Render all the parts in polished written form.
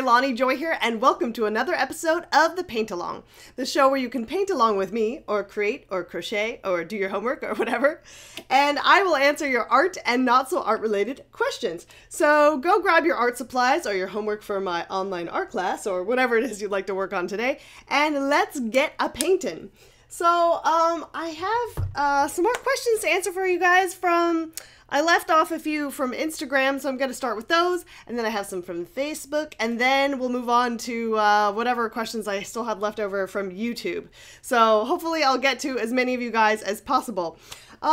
Leilani Joy here, and welcome to another episode of the Paint Along, the show where you can paint along with me, or create, or crochet, or do your homework, or whatever, and I will answer your art and not so art related questions. So go grab your art supplies or your homework for my online art class, or whatever it is you'd like to work on today, and let's get a paintin'. So I have some more questions to answer for you guys from... I left off a few from Instagram, so I'm going to start with those, and then I have some from Facebook, and then we'll move on to whatever questions I still have left over from YouTube. So hopefully I'll get to as many of you guys as possible. Before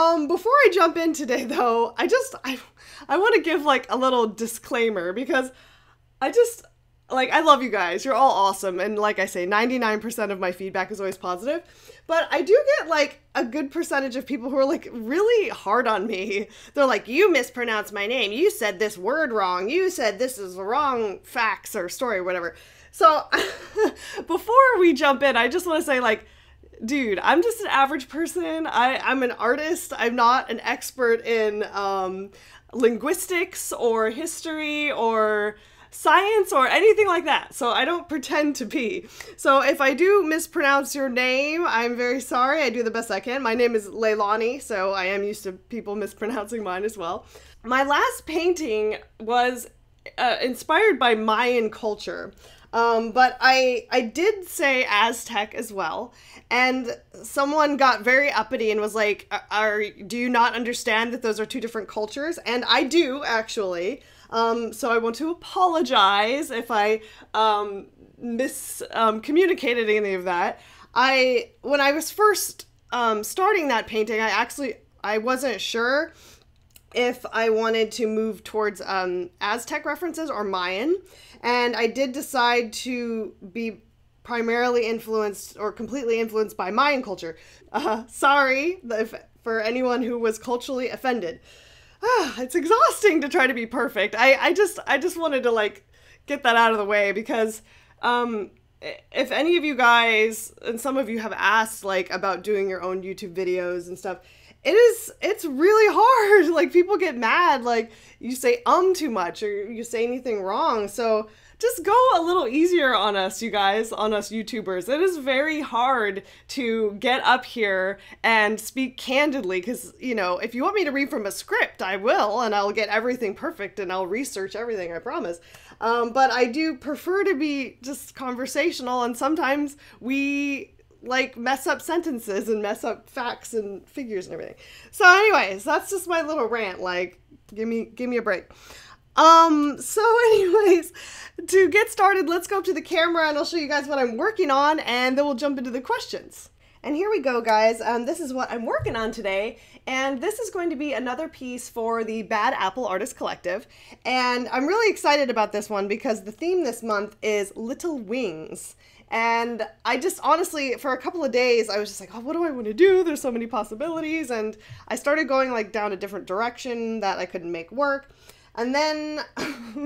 I jump in today, though, I want to give, like, a little disclaimer, because I love you guys. You're all awesome, and like I say, 99% of my feedback is always positive. But I do get, like, a good percentage of people who are, like, really hard on me. They're like, you mispronounced my name. You said this word wrong. You said this is the wrong facts or story or whatever. So before we jump in, I just want to say, like, dude, I'm just an average person. I'm an artist. I'm not an expert in linguistics or history or... science or anything like that. So I don't pretend to be. So if I do mispronounce your name, I'm very sorry. I do the best I can. My name is Leilani, so I am used to people mispronouncing mine as well. My last painting was inspired by Mayan culture. But I did say Aztec as well, and someone got very uppity and was like, do you not understand that those are two different cultures? And I do, actually. So I want to apologize if I miscommunicated any of that. When I was first starting that painting, I wasn't sure if I wanted to move towards Aztec references or Mayan, and I did decide to be primarily influenced or completely influenced by Mayan culture. Sorry for anyone who was culturally offended. It's exhausting to try to be perfect. I just wanted to, like, get that out of the way, because if any of you guys, and some of you have asked, like, about doing your own YouTube videos and stuff, it's really hard. Like, people get mad, like, you say too much, or you say anything wrong. So just go a little easier on us, you guys, on us YouTubers. It is very hard to get up here and speak candidly, because, you know, if you want me to read from a script, I will, and I'll get everything perfect, and I'll research everything, I promise. But I do prefer to be just conversational, and sometimes we, like, mess up sentences and mess up facts and figures and everything. So anyways, that's just my little rant, like, give me a break. So anyways, to get started, let's go up to the camera and I'll show you guys what I'm working on, and then we'll jump into the questions. And here we go, guys. This is what I'm working on today, and this is going to be another piece for the Bad Apple Artist Collective. And I'm really excited about this one because the theme this month is Little Wings. And I just honestly, for a couple of days, I was just like, oh, what do I want to do? There's so many possibilities. And I started going, like, down a different direction that I couldn't make work. And then,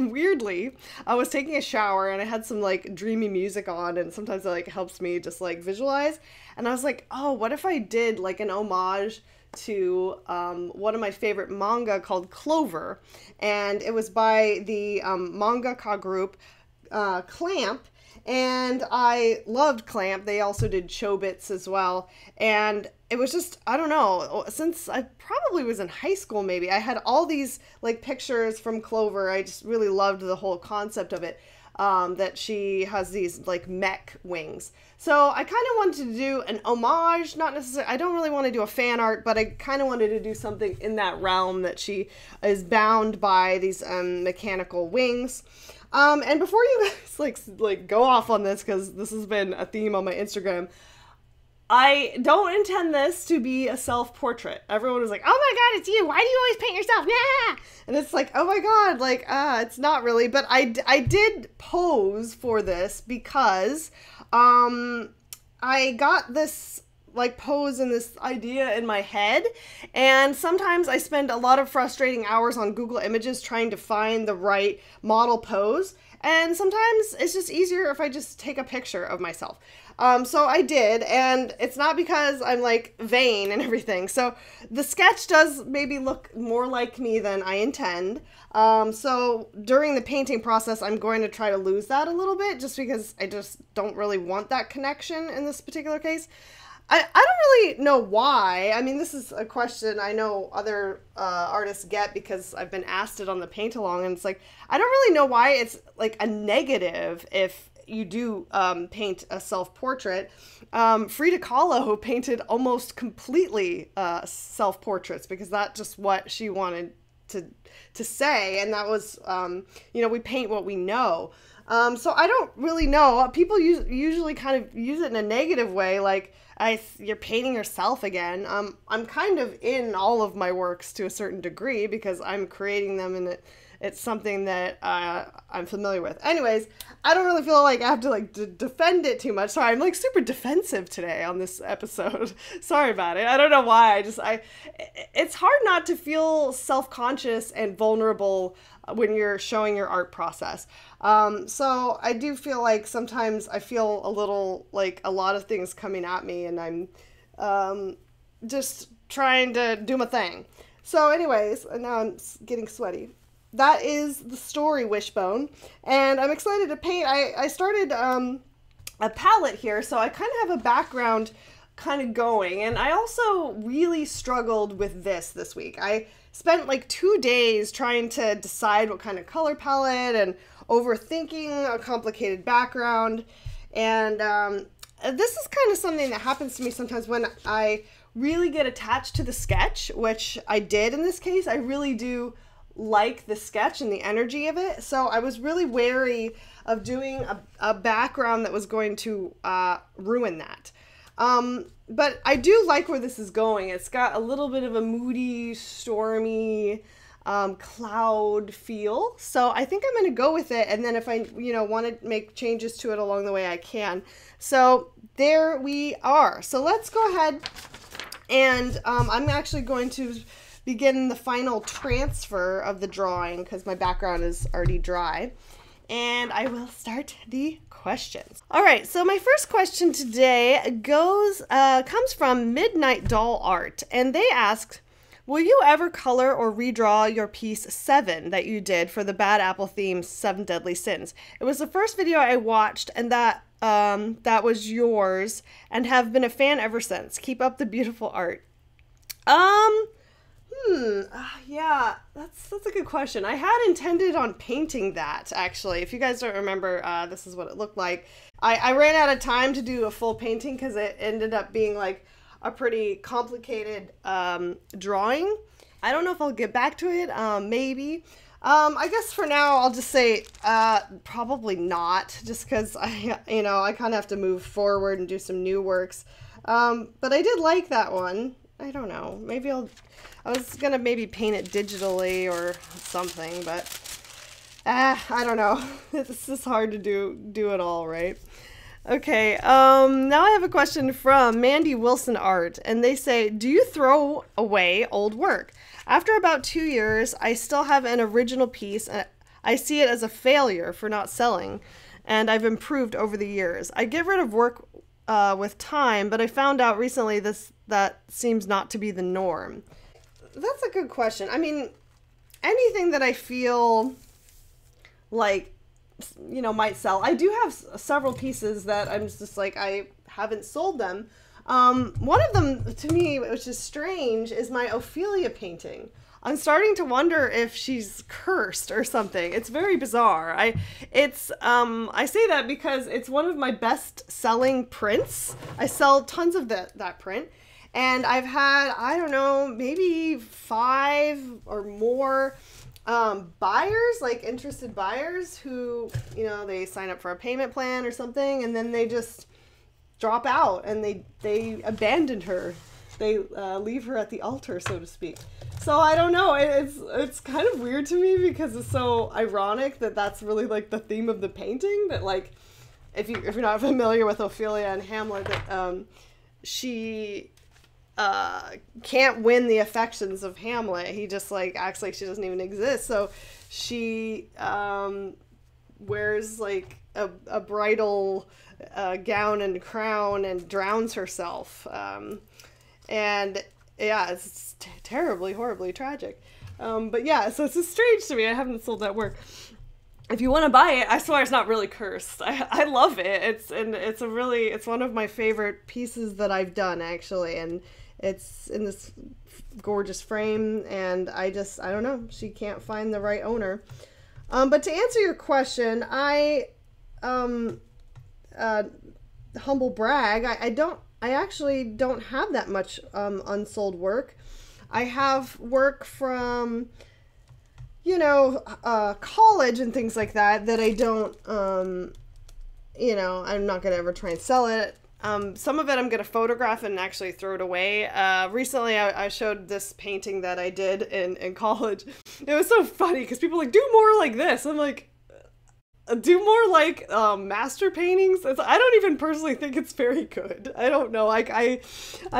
weirdly, I was taking a shower and I had some, like, dreamy music on, and sometimes it, like, helps me just, like, visualize. And I was like, oh, what if I did, like, an homage to one of my favorite manga called Clover. And it was by the mangaka group Clamp. And I loved Clamp. They also did Chobits as well. And it was just, I don't know, since I probably was in high school maybe, I had all these, like, pictures from Clover. I just really loved the whole concept of it, that she has these, like, mech wings. So I kind of wanted to do an homage, not necessarily, I don't really want to do a fan art, but I kind of wanted to do something in that realm that she is bound by these mechanical wings. And before you guys, like go off on this, because this has been a theme on my Instagram, I don't intend this to be a self-portrait. Everyone was like, oh my god, it's you! Why do you always paint yourself? Nah! And it's like, oh my god, like, it's not really. But I did pose for this because I got this like pose and this idea in my head. And sometimes I spend a lot of frustrating hours on Google Images trying to find the right model pose. And sometimes it's just easier if I just take a picture of myself. So I did, and it's not because I'm like vain and everything. So the sketch does maybe look more like me than I intend. So during the painting process, I'm going to try to lose that a little bit just because I just don't really want that connection in this particular case. I don't really know why. I mean, this is a question I know other artists get because I've been asked it on the paint along, and it's like, I don't really know why it's like a negative if you do paint a self-portrait. Frida Kahlo painted almost completely self-portraits because that's just what she wanted to say, and that was, you know, we paint what we know. So I don't really know. People usually kind of use it in a negative way, like you're painting yourself again. I'm kind of in all of my works to a certain degree because I'm creating them, and it's something that I'm familiar with. Anyways, I don't really feel like I have to like defend it too much. Sorry, I'm like super defensive today on this episode. Sorry about it. I don't know why. It's hard not to feel self-conscious and vulnerable when you're showing your art process. So I do feel like sometimes I feel a little like a lot of things coming at me, and I'm just trying to do my thing. So anyways, and now I'm getting sweaty. That is the story, Wishbone, and I'm excited to paint. I started a palette here, so I kind of have a background kind of going, and I also really struggled with this week. I spent like 2 days trying to decide what kind of color palette and overthinking a complicated background, and this is kind of something that happens to me sometimes when I really get attached to the sketch, which I did in this case. I really do like the sketch and the energy of it. So I was really wary of doing a background that was going to ruin that. But I do like where this is going. It's got a little bit of a moody, stormy, cloud feel. So I think I'm going to go with it. And then if I, you know, want to make changes to it along the way, I can. So there we are. So let's go ahead and I'm actually going to begin the final transfer of the drawing because my background is already dry. And I will start the questions. All right, so my first question today comes from Midnight Doll Art, and they asked, will you ever color or redraw your piece 7 that you did for the Bad Apple theme, 7 Deadly Sins? It was the first video I watched, and that was yours, and have been a fan ever since. Keep up the beautiful art. Yeah, that's a good question. I had intended on painting that, actually. If you guys don't remember, this is what it looked like. I ran out of time to do a full painting because it ended up being like a pretty complicated drawing. I don't know if I'll get back to it, maybe. I guess for now I'll just say probably not, just because I kind of have to move forward and do some new works. But I did like that one. I don't know. Maybe I was gonna maybe paint it digitally or something, but I don't know. This is hard to do it all, right? Okay, now I have a question from Mandy Wilson Art, and they say, do you throw away old work? After about 2 years, I still have an original piece, and I see it as a failure for not selling, and I've improved over the years. I get rid of work with time, but I found out recently that seems not to be the norm. That's a good question. I mean, anything that I feel like, you know, might sell. I do have several pieces that I'm just like, I haven't sold them. One of them to me, which is strange, is my Ophelia painting. I'm starting to wonder if she's cursed or something. It's very bizarre. I say that because it's one of my best selling prints. I sell tons of that print, and I've had, I don't know, maybe 5 or more buyers, like interested buyers who, you know, they sign up for a payment plan or something, and then they just drop out and they abandon her. They leave her at the altar, so to speak. So I don't know. It's kind of weird to me because it's so ironic that that's really like the theme of the painting. That like, if you're not familiar with Ophelia and Hamlet, that she can't win the affections of Hamlet. He just like acts like she doesn't even exist. So she wears like a bridal gown and crown and drowns herself. And yeah, it's terribly, horribly tragic. But yeah, so it's just strange to me. I haven't sold that work. If you want to buy it, I swear it's not really cursed. I love it. It's one of my favorite pieces that I've done, actually. And it's in this gorgeous frame. And I don't know. She can't find the right owner. But to answer your question, humble brag, I actually don't have that much unsold work. I have work from, you know, college and things like that, that I don't, you know, I'm not going to ever try and sell it. Some of it I'm going to photograph and actually throw it away. Recently, I showed this painting that I did in college. It was so funny because people were like, do more like this. I'm like, do more like master paintings. I don't even personally think it's very good. I don't know. Like I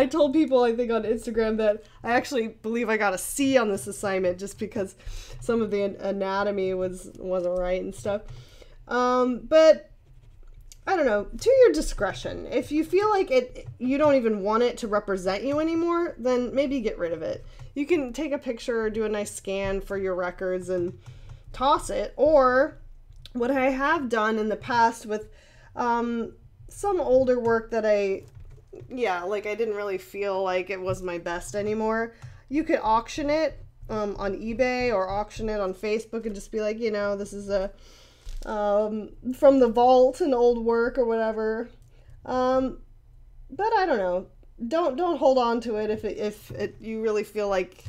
told people, I think on Instagram, that I actually believe I got a C on this assignment just because some of the anatomy wasn't right and stuff. But I don't know. To your discretion. If you feel like you don't even want it to represent you anymore, then maybe get rid of it. You can take a picture or do a nice scan for your records and toss it, or what I have done in the past with some older work that I didn't really feel like it was my best anymore, you could auction it on eBay or auction it on Facebook and just be like, you know, this is a, from the vault, an old work or whatever. But I don't know. Don't hold on to it if you really feel like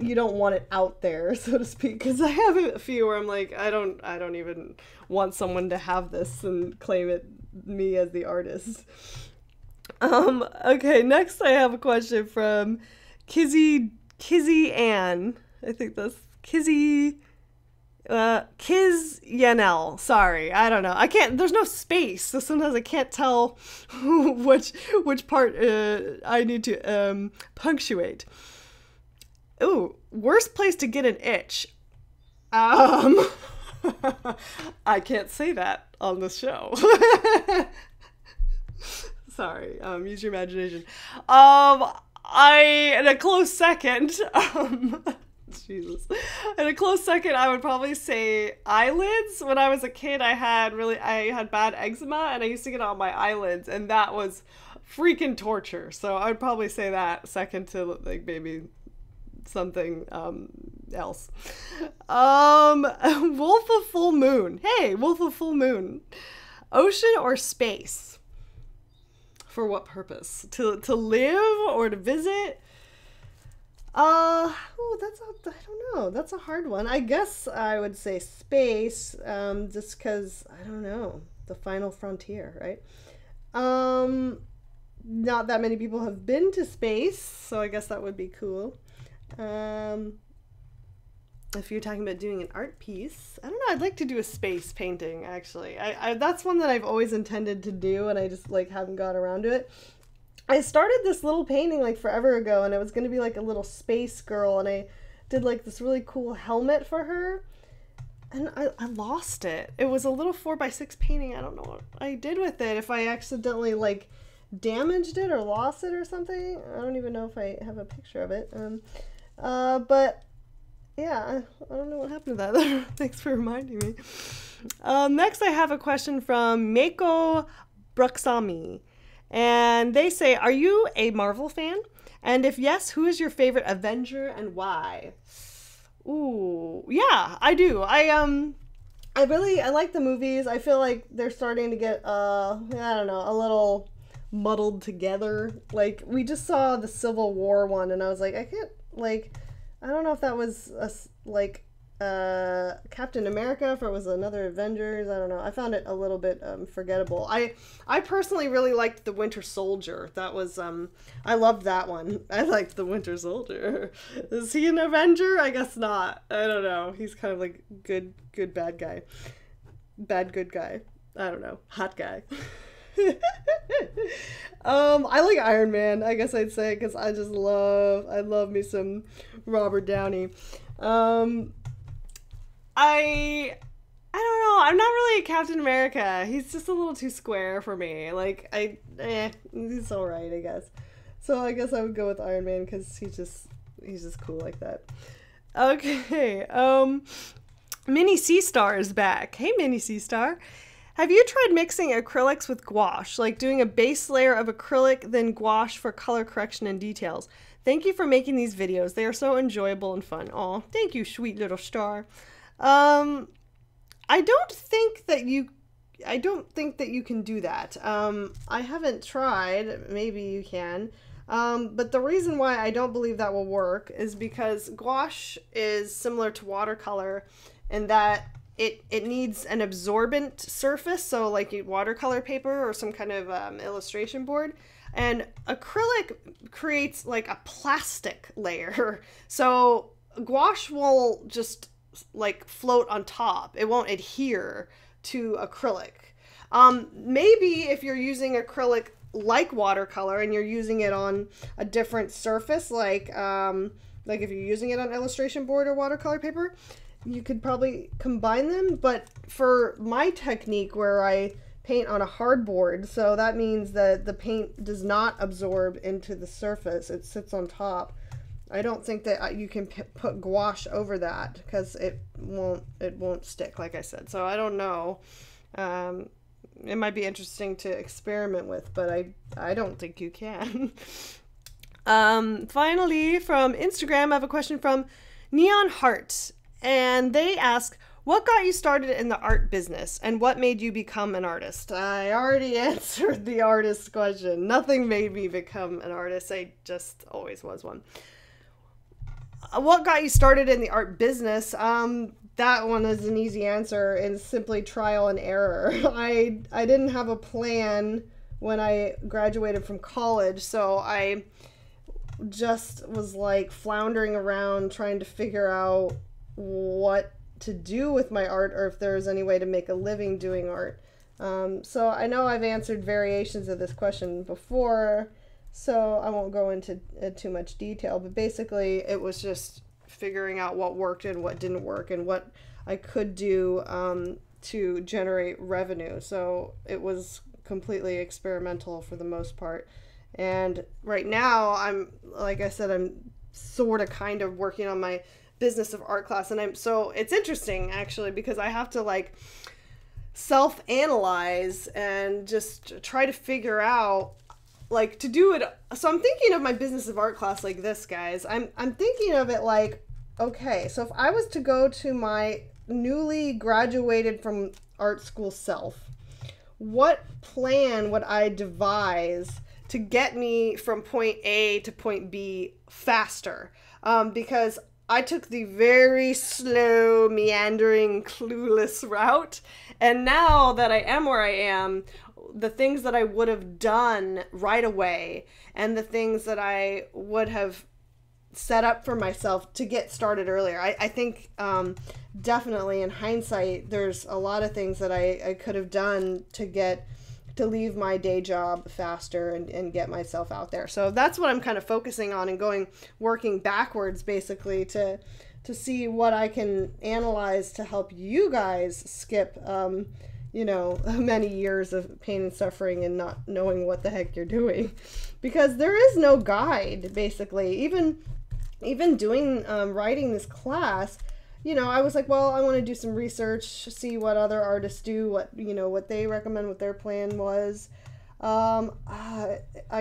you don't want it out there, so to speak, because I have a few where I'm like, I don't even want someone to have this and claim it, me as the artist. Okay, next I have a question from Kizzy Ann. I think that's Kizzy, Kiz Yanel. Sorry, I don't know. I can't, there's no space, so sometimes I can't tell which part I need to punctuate. Ooh, worst place to get an itch. I can't say that on the show. Sorry, use your imagination. In a close second, I would probably say eyelids. When I was a kid, I had bad eczema, and I used to get it on my eyelids, and that was freaking torture. So I would probably say that second to, like, maybe something else. Wolf of Full Moon. Hey, Wolf of Full Moon. Ocean or space? For what purpose? To live or to visit? I don't know. That's a hard one. I guess I would say space, just because, I don't know, the final frontier, right? Not that many people have been to space, so I guess that would be cool. If you're talking about doing an art piece, I don't know, I'd like to do a space painting, actually. That's one that I've always intended to do, and I just, like, haven't got around to it. I started this little painting, like, forever ago, and it was going to be, like, a little space girl, and I did, like, this really cool helmet for her, and I lost it. It was a little 4x6 painting. I don't know what I did with it, if I accidentally, like, damaged it or lost it or something. I don't even know if I have a picture of it. But yeah, I don't know what happened to that. Thanks for reminding me. Next, I have a question from Mako Bruxami, and they say, "Are you a Marvel fan? And if yes, who is your favorite Avenger and why?" Ooh, yeah, I do. I like the movies. I feel like they're starting to get I don't know, a little muddled together. Like, we just saw the Civil War one, and I was like, I can't. Like, I don't know if that was Captain America, if it was another Avengers. I don't know. I found it a little bit forgettable. I personally really liked The Winter Soldier. That was I loved that one. I liked The Winter Soldier. Is he an Avenger? I guess not. I don't know. He's kind of like good bad guy, bad good guy. I don't know, hot guy. I like Iron Man, I guess I'd say, because I just love me some Robert Downey. I don't know. I'm not really Captain America. He's just a little too square for me. Like, he's all right, I guess. So I guess I would go with Iron Man because he's just cool like that. Okay. Mini Sea Star is back. Hey, Mini Sea Star. Have you tried mixing acrylics with gouache? Like doing a base layer of acrylic, then gouache for color correction and details. Thank you for making these videos. They are so enjoyable and fun. Aw, thank you, sweet little star. I don't think that you can do that. I haven't tried. Maybe you can. But the reason why I don't believe that will work is because gouache is similar to watercolor in that it needs an absorbent surface, so like watercolor paper or some kind of illustration board. And acrylic creates like a plastic layer. So gouache will just like float on top. It won't adhere to acrylic. Maybe if you're using acrylic like watercolor and you're using it on a different surface, like if you're using it on illustration board or watercolor paper, you could probably combine them. But for my technique where I paint on a hardboard, so that means that the paint does not absorb into the surface. It sits on top. I don't think that you can put gouache over that because it won't stick, like I said. So I don't know. It might be interesting to experiment with, but I don't think you can. Finally, from Instagram, I have a question from Neon Heart, and they ask, what got you started in the art business and what made you become an artist? I already answered the artist question. Nothing made me become an artist. I just always was one. What got you started in the art business? That one is an easy answer and simply trial and error. I didn't have a plan when I graduated from college, so I just was like floundering around trying to figure out what to do with my art or if there's any way to make a living doing art. So I know I've answered variations of this question before, so I won't go into too much detail, but basically it was just figuring out what worked and what didn't work and what I could do to generate revenue. So it was completely experimental for the most part. And right now, like I said, I'm sort of kind of working on my business of art class. And so it's interesting actually, because I have to like self-analyze and just try to figure out like to do it. So I'm thinking of my business of art class like this, guys. I'm thinking of it like, okay, so if I was to go to my newly graduated from art school self, what plan would I devise to get me from point A to point B faster? Because I took the very slow, meandering, clueless route. And now that I am where I am, the things that I would have done right away and the things that I would have set up for myself to get started earlier. I think definitely in hindsight, there's a lot of things that I could have done to leave my day job faster and get myself out there. So that's what I'm kind of focusing on and working backwards basically to see what I can analyze to help you guys skip, you know, many years of pain and suffering and not knowing what the heck you're doing, because there is no guide basically. Even doing writing this class, you know, I was like, well, I want to do some research, see what other artists do, what they recommend, what their plan was. I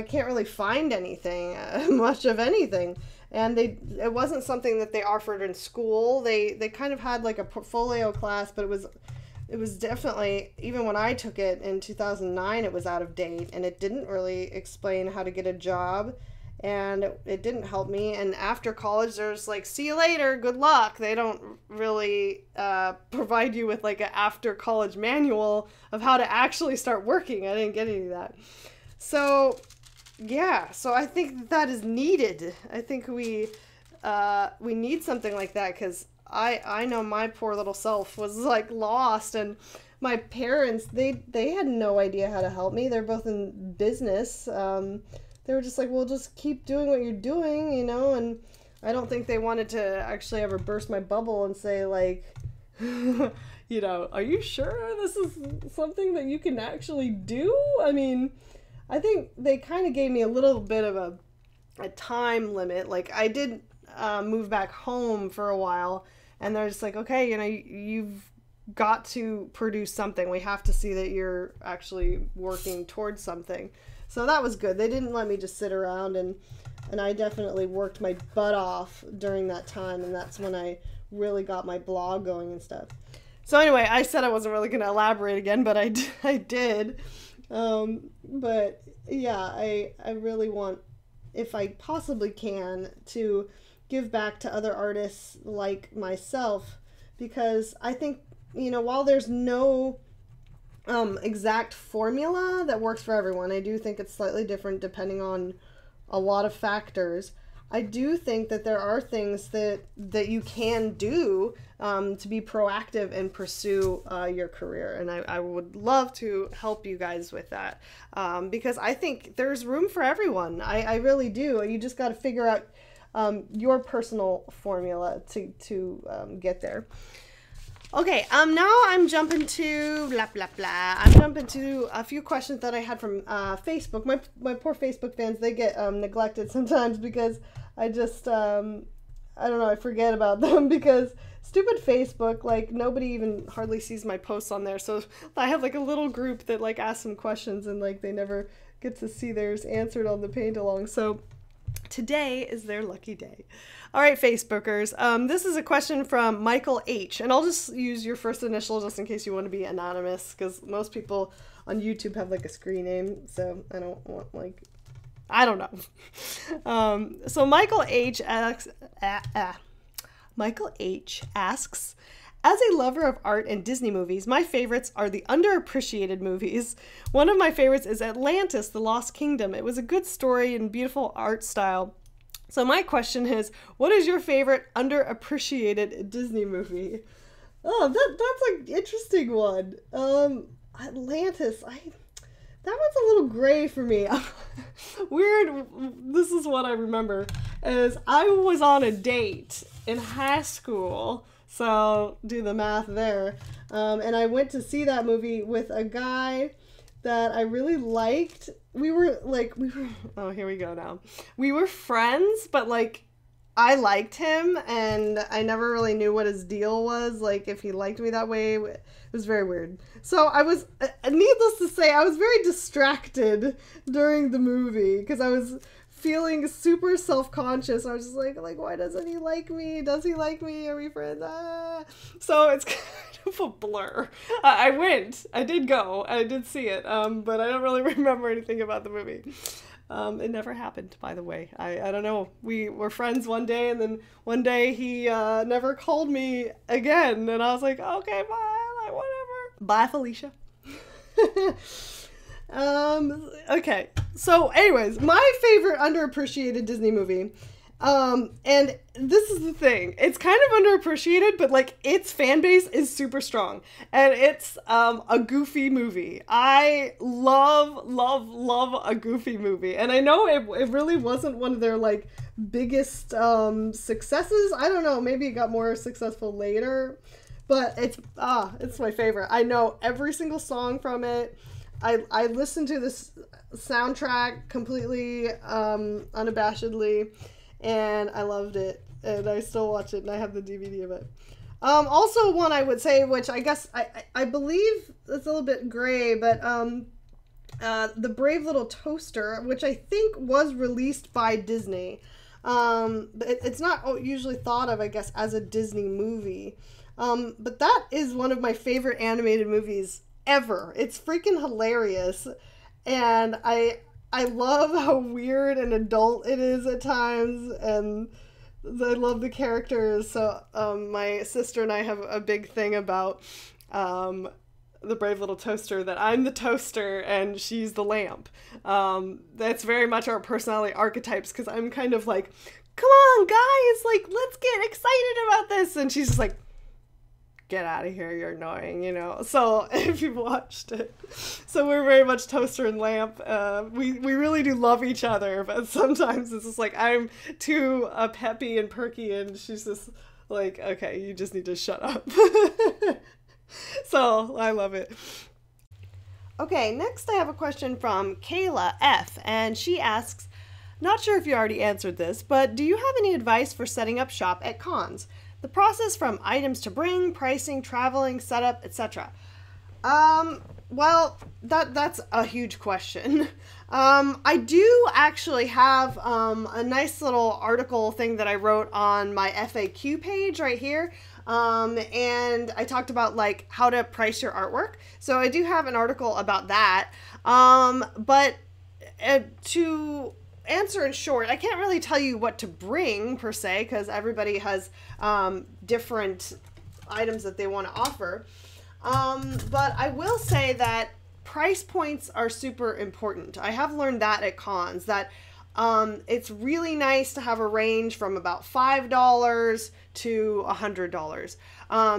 can't really find anything, much of anything. And it wasn't something that they offered in school. They kind of had like a portfolio class, but it was definitely, even when I took it in 2009, it was out of date and it didn't really explain how to get a job. And it didn't help me. And after college, there's like, see you later, good luck. They don't really provide you with like an after college manual of how to actually start working. I didn't get any of that. So yeah, so I think that is needed. I think we need something like that because I know my poor little self was like lost and my parents, they had no idea how to help me. They're both in business. They were just like, well, just keep doing what you're doing, you know? And I don't think they wanted to actually ever burst my bubble and say, like, you know, are you sure this is something that you can actually do? I mean, I think they kind of gave me a little bit of a time limit. Like, I did move back home for a while, and they're just like, okay, you know, you've got to produce something. We have to see that you're actually working towards something. So that was good. They didn't let me just sit around, and I definitely worked my butt off during that time, and that's when I really got my blog going and stuff. So anyway, I said I wasn't really going to elaborate again, but I did. But yeah, I really want, if I possibly can, to give back to other artists like myself, because I think, you know, while there's no exact formula that works for everyone, I do think it's slightly different depending on a lot of factors. I do think that there are things that you can do to be proactive and pursue your career. And I would love to help you guys with that, because I think there's room for everyone. I really do. You just got to figure out your personal formula to get there. Okay, now I'm jumping to I'm jumping to a few questions that I had from Facebook. My poor Facebook fans, they get neglected sometimes because I just I don't know, I forget about them because stupid Facebook, like nobody even hardly sees my posts on there. So I have like a little group that like asks some questions, and like they never get to see theirs answered on the paint along. So today is their lucky day. All right, Facebookers, this is a question from Michael H. And I'll just use your first initial just in case you want to be anonymous, because most people on YouTube have like a screen name, so I don't want, like, I don't know. So Michael H. asks, Michael H. asks, as a lover of art and Disney movies, my favorites are the underappreciated movies. One of my favorites is Atlantis: The Lost Kingdom. It was a good story and beautiful art style. So my question is, what is your favorite underappreciated Disney movie? Oh, that's an interesting one. Atlantis, that one's a little gray for me. Weird, this is what I remember, is I was on a date in high school. So do the math there. And I went to see that movie with a guy that I really liked. We were, oh, here we go now. We were friends, but like I liked him and I never really knew what his deal was. Like if he liked me that way, it was very weird. So I was, needless to say, I was very distracted during the movie because I was feeling super self-conscious. I was just like, why doesn't he like me? Does he like me? Are we friends? Ah. So it's kind of a blur. I did go, I did see it, but I don't really remember anything about the movie. It never happened, by the way. I don't know. We were friends one day, and then one day he never called me again, and I was like, okay, bye, like, whatever. Bye, Felicia. Okay, so anyways, my favorite underappreciated Disney movie, and this is the thing, it's kind of underappreciated, but like its fan base is super strong, and it's A Goofy Movie. I love A Goofy Movie, and I know it really wasn't one of their like biggest successes. I don't know, maybe it got more successful later, but it's my favorite. I know every single song from it. I listened to this soundtrack completely unabashedly, and I loved it, and I still watch it, and I have the DVD of it. Also one I would say, which I guess I believe it's a little bit gray, but The Brave Little Toaster, which I think was released by Disney. But it's not usually thought of, I guess, as a Disney movie. But that is one of my favorite animated movies ever. It's freaking hilarious, and I love how weird and adult it is at times, and I love the characters. So my sister and I have a big thing about The Brave Little Toaster, that I'm the toaster and she's the lamp. That's very much our personality archetypes, because I'm kind of like, come on guys, like let's get excited about this, and she's just like, get out of here, you're annoying, you know. So if you've watched it, so we're very much Toaster and Lamp. We really do love each other, but sometimes it's just like I'm too peppy and perky, and she's just like, okay, you just need to shut up. So I love it. Okay, next I have a question from Kayla F, and she asks, not sure if you already answered this, but do you have any advice for setting up shop at cons? The process from items to bring, pricing, traveling, setup, etc. Well, that's a huge question. I do actually have a nice little article thing that I wrote on my FAQ page right here. And I talked about like how to price your artwork. So I do have an article about that. But to answer in short, I can't really tell you what to bring per se, because everybody has different items that they want to offer. But I will say that price points are super important. I have learned that at cons, that it's really nice to have a range from about $5 to $100,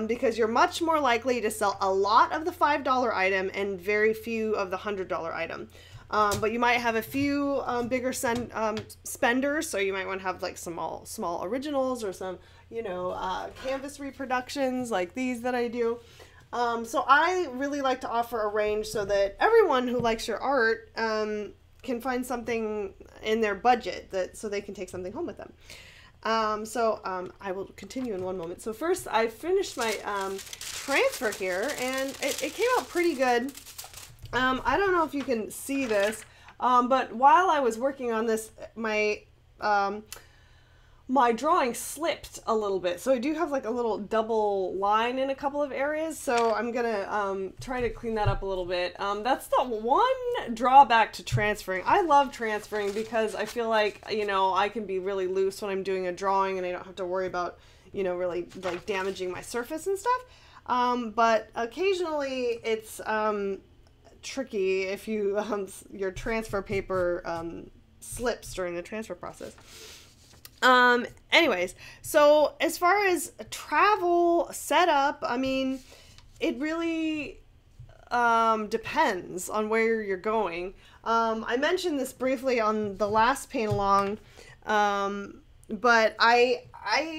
because you're much more likely to sell a lot of the $5 item and very few of the $100 item. But you might have a few bigger spenders, so you might want to have like some small originals or some, you know, canvas reproductions like these that I do. So I really like to offer a range so that everyone who likes your art can find something in their budget that so they can take something home with them. I will continue in one moment. So first, I finished my transfer here, and it came out pretty good. I don't know if you can see this, but while I was working on this, my my drawing slipped a little bit. So I do have like a little double line in a couple of areas. So I'm gonna try to clean that up a little bit. That's the one drawback to transferring. I love transferring because I feel like, you know, I can be really loose when I'm doing a drawing and I don't have to worry about, you know, really like damaging my surface and stuff. But occasionally it's tricky if you, your transfer paper slips during the transfer process. Anyways, so as far as travel setup, I mean, it really, depends on where you're going. I mentioned this briefly on the last paint along, but I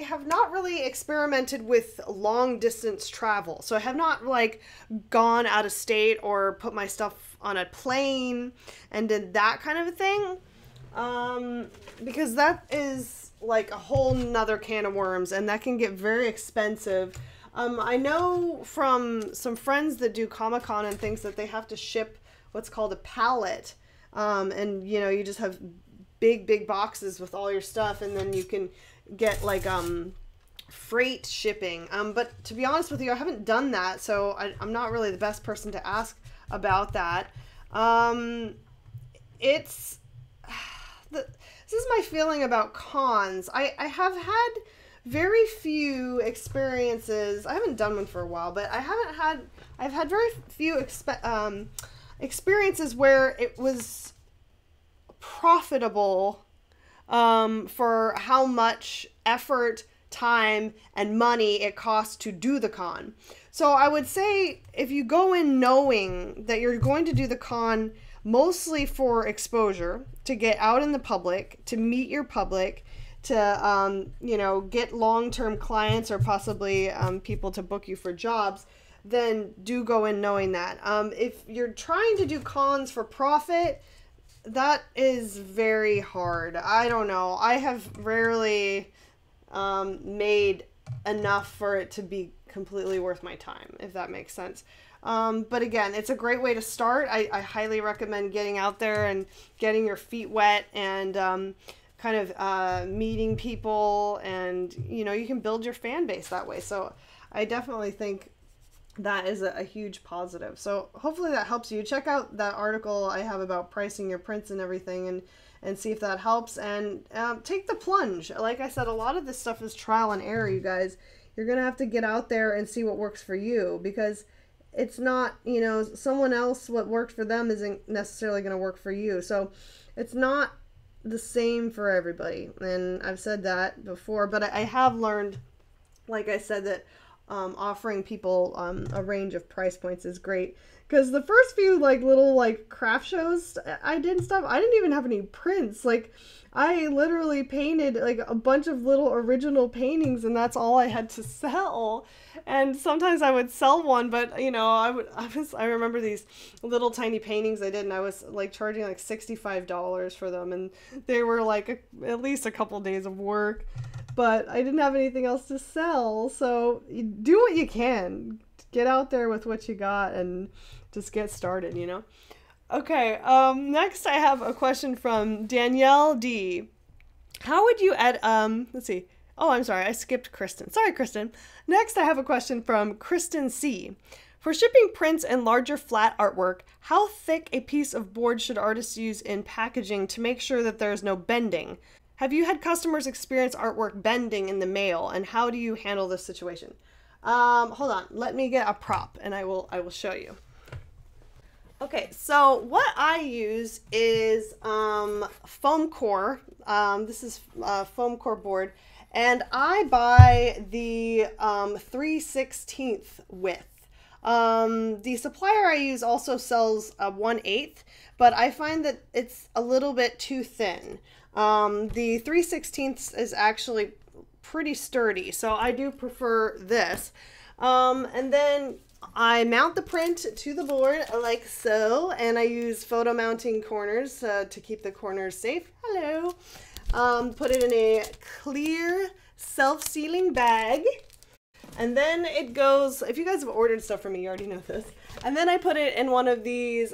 have not really experimented with long distance travel. So I have not like gone out of state or put my stuff on a plane and did that kind of a thing. Because that is like a whole nother can of worms, and that can get very expensive. I know from some friends that do Comic-Con and things that they have to ship what's called a pallet. And you know, you just have big boxes with all your stuff, and then you can get like, freight shipping. But to be honest with you, I haven't done that. So I'm not really the best person to ask about that. This is my feeling about cons. I have had very few experiences. I haven't done one for a while, but I've had very few experiences where it was profitable for how much effort, time, and money it costs to do the con. So I would say if you go in knowing that you're going to do the con mostly for exposure, to get out in the public, to meet your public, to, you know, get long-term clients or possibly people to book you for jobs, then do go in knowing that. If you're trying to do cons for profit, that is very hard. I don't know. I have rarely made enough for it to be completely worth my time, if that makes sense. But again, it's a great way to start. I highly recommend getting out there and getting your feet wet and kind of meeting people, and you know, you can build your fan base that way. So I definitely think that is a huge positive. So hopefully that helps you. Check out that article I have about pricing your prints and everything, and see if that helps, and take the plunge. Like I said, a lot of this stuff is trial and error, you guys. You're gonna have to get out there and see what works for you, because it's not, you know, someone else, what worked for them isn't necessarily going to work for you. So it's not the same for everybody. And I've said that before, but I have learned, like I said, that offering people a range of price points is great. Because the first few like little like craft shows I did and stuff, I didn't even have any prints. Like I literally painted like a bunch of little original paintings, and that's all I had to sell. And sometimes I would sell one, but you know, I remember these little tiny paintings I did, and I was like charging like $65 for them, and they were like at least a couple days of work. But I didn't have anything else to sell, so you do what you can. Get out there with what you got and just get started, you know? Okay, next I have a question from Danielle D. How would you add, let's see. Oh, I'm sorry, I skipped Kristen. Sorry, Kristen. Next I have a question from Kristen C. For shipping prints and larger flat artwork, how thick a piece of board should artists use in packaging to make sure that there's no bending? Have you had customers experience artwork bending in the mail, and how do you handle this situation? Hold on, let me get a prop and I will show you. Okay, so what I use is foam core. This is foam core board, and I buy the 3/16 width. The supplier I use also sells a 1/8, but I find that it's a little bit too thin. The 3/16 is actually pretty sturdy, so I do prefer this. And then I mount the print to the board like so, and I use photo mounting corners to keep the corners safe. Hello. Put it in a clear self-sealing bag, and then it goes, if you guys have ordered stuff from me, you already know this, and then I put it in one of these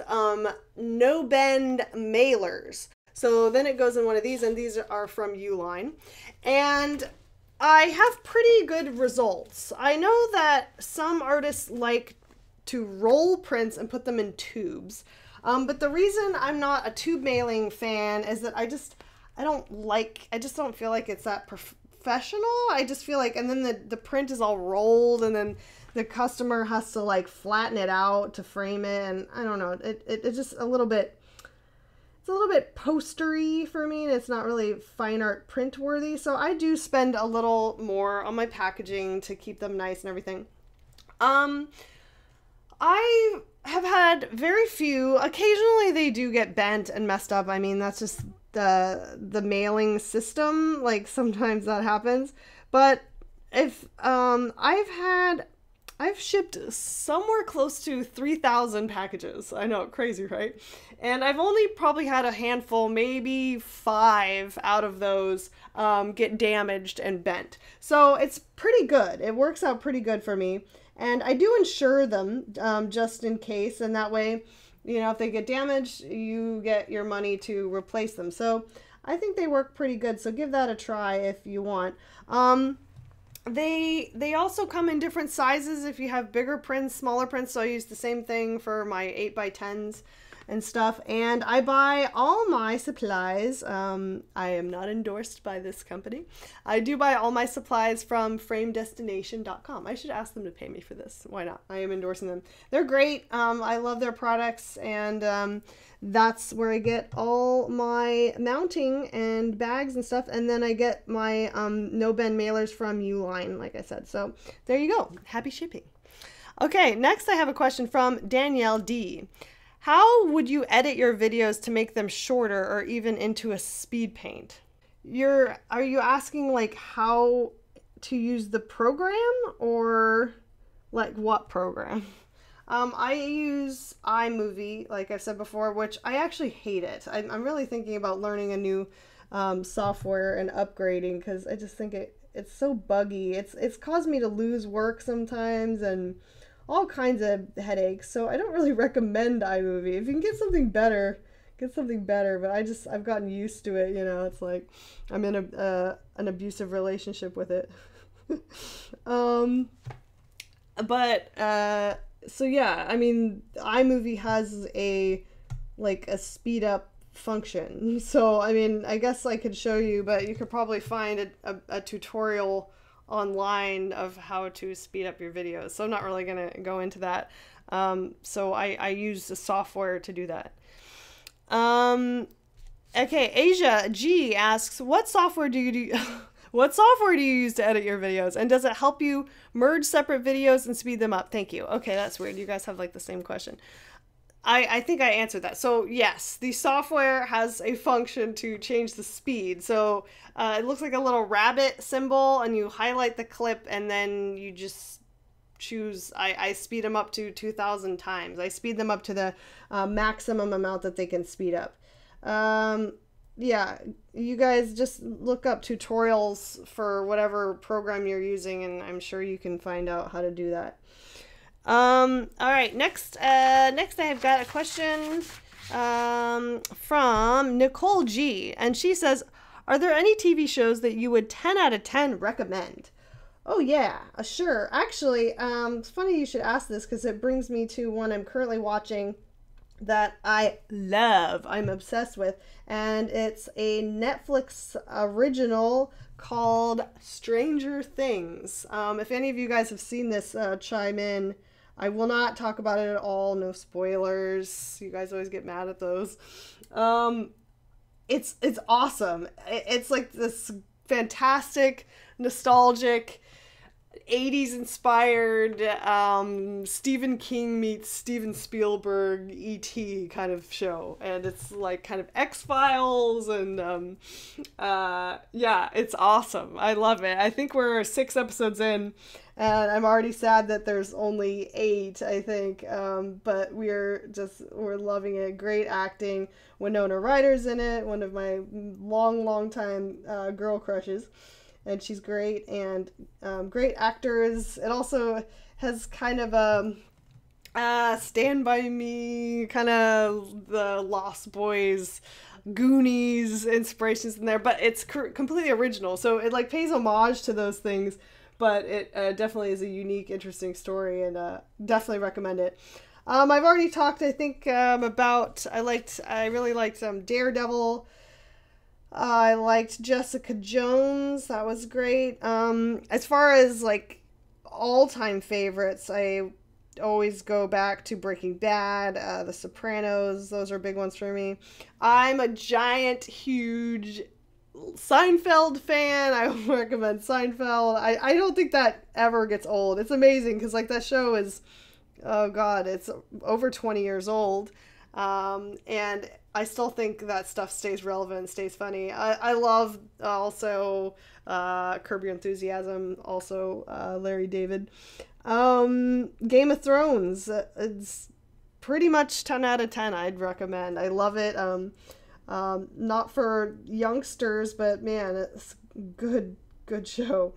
no bend mailers. So then it goes in one of these, and these are from Uline, and I have pretty good results. I know that some artists like to roll prints and put them in tubes, but the reason I'm not a tube mailing fan is that I just don't feel like it's that professional. I just feel like, and then the print is all rolled, and then the customer has to like flatten it out to frame it, and I don't know, it's just a little bit, it's a little bit postery for me, and it's not really fine art print worthy. So I do spend a little more on my packaging to keep them nice and everything. I have had very few. Occasionally they do get bent and messed up. I mean, that's just the mailing system. Like sometimes that happens. But if I've shipped somewhere close to 3,000 packages. I know, crazy, right? And I've only probably had a handful, maybe 5 out of those get damaged and bent. So it's pretty good. It works out pretty good for me. And I do insure them just in case. And that way, you know, if they get damaged, you get your money to replace them. So I think they work pretty good. So give that a try if you want. They also come in different sizes if you have bigger prints, smaller prints, so I use the same thing for my 8x10s and stuff. And I buy all my supplies. I am not endorsed by this company. I do buy all my supplies from framedestination.com. I should ask them to pay me for this. Why not? I am endorsing them. They're great. I love their products, and that's where I get all my mounting and bags and stuff. And then I get my no bend mailers from Uline, like I said. So there you go. Happy shipping. Okay, next I have a question from Danielle D. How would you edit your videos to make them shorter or even into a speed paint? Are you asking like how to use the program, or like what program? I use iMovie, like I've said before, which I actually hate it. I'm really thinking about learning a new software and upgrading, because I just think it's so buggy. It's caused me to lose work sometimes and all kinds of headaches, so I don't really recommend iMovie. If you can get something better, get something better, but I've gotten used to it, you know. It's like I'm in an abusive relationship with it. So yeah, I mean, iMovie has a speed up function, so I mean, I guess I could show you, but you could probably find a tutorial online of how to speed up your videos, so I'm not really gonna go into that. So I use the software to do that. Okay, Asia G asks, what software do you What software do you use to edit your videos? And does it help you merge separate videos and speed them up? Thank you. Okay, that's weird. You guys have like the same question. I think I answered that. So yes, the software has a function to change the speed. So it looks like a little rabbit symbol and you highlight the clip and then you just choose, I speed them up to 2,000 times. I speed them up to the maximum amount that they can speed up. Yeah, you guys just look up tutorials for whatever program you're using and I'm sure you can find out how to do that. All right, next I have got a question from Nicole G, and she says, are there any TV shows that you would 10 out of 10 recommend? Oh yeah, sure. Actually, it's funny you should ask this because it brings me to one I'm currently watching that I love, I'm obsessed with, and it's a Netflix original called Stranger Things. If any of you guys have seen this, chime in. I will not talk about it at all, no spoilers. You guys always get mad at those. It's awesome. It's like this fantastic, nostalgic, 80s inspired Stephen King meets Steven Spielberg E.T. kind of show, and it's like kind of X-Files and yeah, it's awesome. I love it. I think we're 6 episodes in and I'm already sad that there's only 8, I think, but we're loving it. Great acting. Winona Ryder's in it, one of my long time girl crushes. And she's great, and great actors. It also has kind of a Stand By Me, kind of the Lost Boys, Goonies inspirations in there, but it's completely original. So it like pays homage to those things, but it definitely is a unique, interesting story, and definitely recommend it. I've already talked, I think, about, I really liked Daredevil. I liked Jessica Jones. That was great. As far as like all-time favorites, I always go back to Breaking Bad, The Sopranos. Those are big ones for me. I'm a giant, huge Seinfeld fan. I would recommend Seinfeld. I don't think that ever gets old. It's amazing because like that show is, oh God, it's over 20 years old. And I still think that stuff stays relevant, stays funny. I love also Curb Your Enthusiasm, also Larry David. Game of Thrones, it's pretty much 10 out of 10 I'd recommend. I love it. Not for youngsters, but man, it's good show.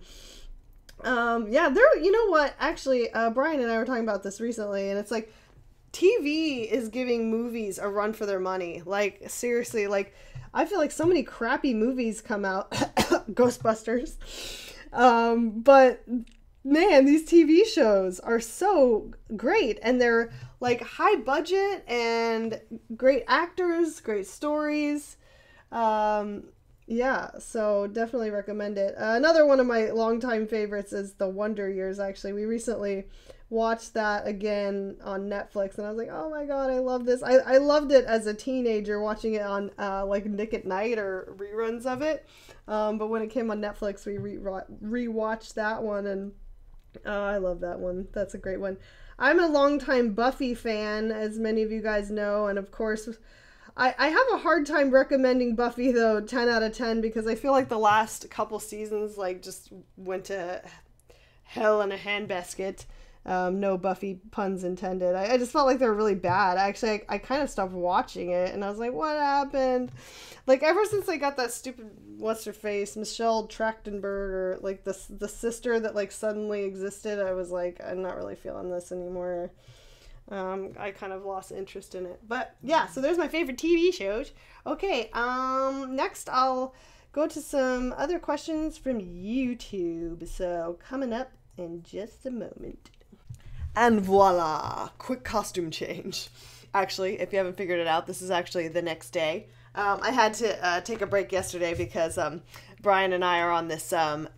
Yeah, you know what? Actually, Brian and I were talking about this recently, and it's like, TV is giving movies a run for their money. Like, seriously, like, I feel like so many crappy movies come out. Ghostbusters. But, man, these TV shows are so great. And they're, like, high budget and great actors, great stories. Yeah, so definitely recommend it. Another one of my longtime favorites is The Wonder Years, actually. We recently watched that again on Netflix and I was like, oh my God, I love this. I loved it as a teenager watching it on like Nick at Night or reruns of it. But when it came on Netflix, we rewatched that one and I love that one. That's a great one. I'm a longtime Buffy fan, as many of you guys know. And of course, I have a hard time recommending Buffy though, 10 out of 10, because I feel like the last couple seasons like just went to hell in a handbasket. No Buffy puns intended. I just felt like they were really bad. Actually, I kind of stopped watching it and I was like, what happened? Like ever since they got that stupid, what's her face, Michelle Trachtenberg, or like the sister that like suddenly existed, I was like, I'm not really feeling this anymore. I kind of lost interest in it, but yeah, so there's my favorite TV shows. Okay. Next I'll go to some other questions from YouTube. So coming up in just a moment. And voila, quick costume change. Actually, if you haven't figured it out, this is actually the next day. I had to take a break yesterday because Brian and I are on this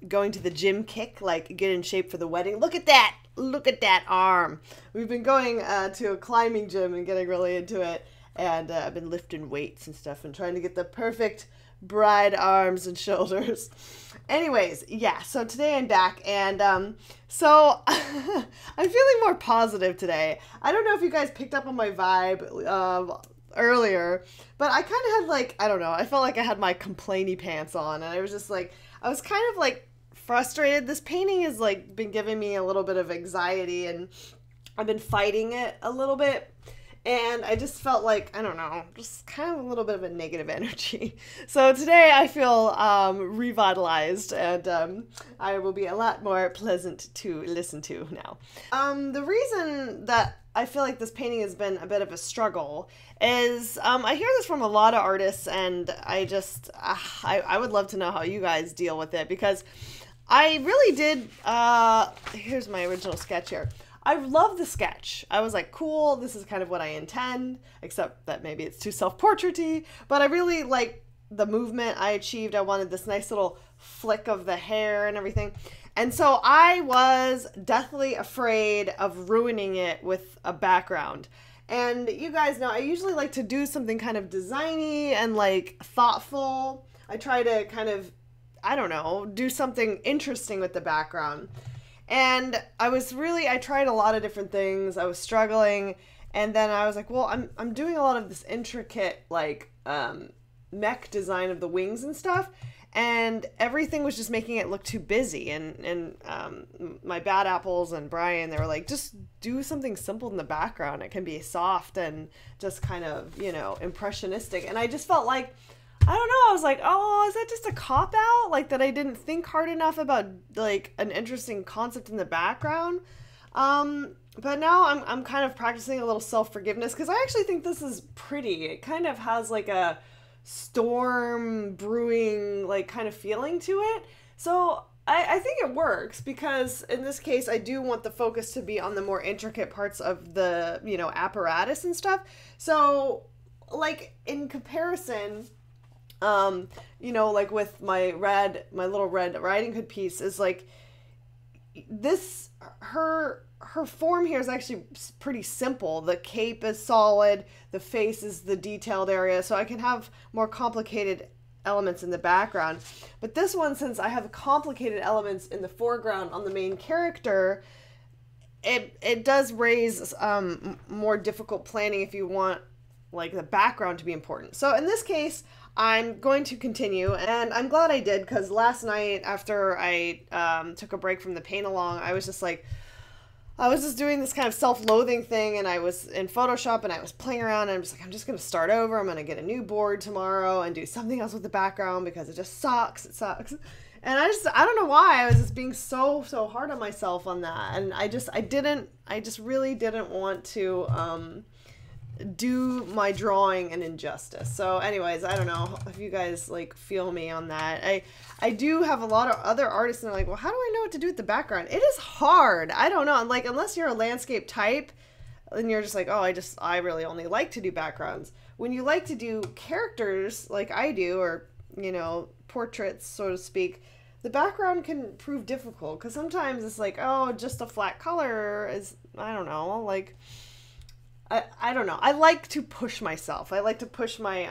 going to the gym kick, like get in shape for the wedding. Look at that. Look at that arm. We've been going to a climbing gym and getting really into it. And I've been lifting weights and stuff and trying to get the perfect bride arms and shoulders. Anyways, yeah, so today I'm back, and so I'm feeling more positive today. I don't know if you guys picked up on my vibe earlier, but I kind of had, like, I don't know, I felt like I had my complainy pants on, and I was just like, I was kind of like frustrated. This painting has like been giving me a little bit of anxiety, and I've been fighting it a little bit. And I just felt like, I don't know, just kind of a little bit of a negative energy. So today I feel revitalized, and I will be a lot more pleasant to listen to now. The reason that I feel like this painting has been a bit of a struggle is, I hear this from a lot of artists, and I just, I would love to know how you guys deal with it, because I really did, here's my original sketch here. I love the sketch. I was like, cool, this is kind of what I intend, except that maybe it's too self-portraity, but I really like the movement I achieved. I wanted this nice little flick of the hair and everything. And so I was deathly afraid of ruining it with a background. And you guys know, I usually like to do something kind of designy and like thoughtful. I try to kind of, I don't know, do something interesting with the background. And I was really, I tried a lot of different things. I was struggling, and then I was like, well, I'm doing a lot of this intricate, like, mech design of the wings and stuff, and everything was just making it look too busy. And my Bad Apples and Brian, they were like, just do something simple in the background. It can be soft and just kind of, you know, impressionistic. And I just felt like, I don't know, I was like, oh, is that just a cop-out? Like, that I didn't think hard enough about, like, an interesting concept in the background? But now I'm kind of practicing a little self-forgiveness, because I actually think this is pretty. It kind of has, like, a storm brewing, like, kind of feeling to it. So I think it works, because in this case, I do want the focus to be on the more intricate parts of the, you know, apparatus and stuff. So, like, in comparison, you know, like with my red, my little Red Riding Hood piece is like this, her form here is actually pretty simple. The cape is solid. The face is the detailed area. So I can have more complicated elements in the background, but this one, since I have complicated elements in the foreground on the main character, it does raise, more difficult planning if you want like the background to be important. So in this case, I'm going to continue, and I'm glad I did, because last night after I took a break from the paint along, I was just like, I was just doing this kind of self-loathing thing, and I was in Photoshop and I was playing around, and I'm just like, I'm just going to start over. I'm going to get a new board tomorrow and do something else with the background, because it just sucks. It sucks. And I don't know why I was just being so hard on myself on that. And I just really didn't want to, do my drawing an injustice. So anyways, I don't know if you guys like feel me on that. I do have a lot of other artists, and they're like, well, how do I know what to do with the background? It is hard. I don't know. I'm like, unless you're a landscape type and you're just like, oh, I really only like to do backgrounds. When you like to do characters like I do, or, you know, portraits, so to speak, the background can prove difficult, because sometimes it's like, oh, just a flat color is, I don't know, like, I don't know. I like to push myself. I like to push my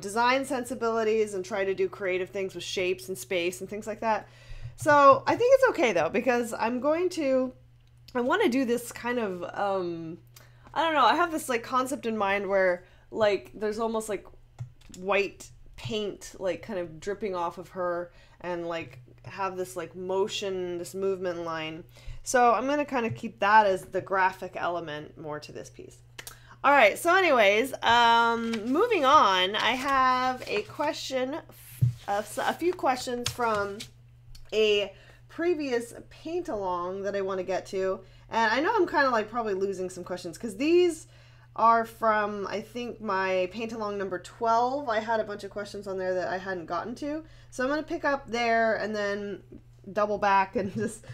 design sensibilities and try to do creative things with shapes and space and things like that. So I think it's okay though, because I want to do this kind of, I don't know. I have this like concept in mind where like there's almost like white paint, like kind of dripping off of her, and like have this like motion, this movement line. So I'm going to kind of keep that as the graphic element more to this piece. All right. So anyways, moving on, I have a question, a few questions from a previous paint along that I want to get to. And I know I'm kind of like probably losing some questions, because these are from, I think, my paint along number 12. I had a bunch of questions on there that I hadn't gotten to. So I'm going to pick up there and then double back and just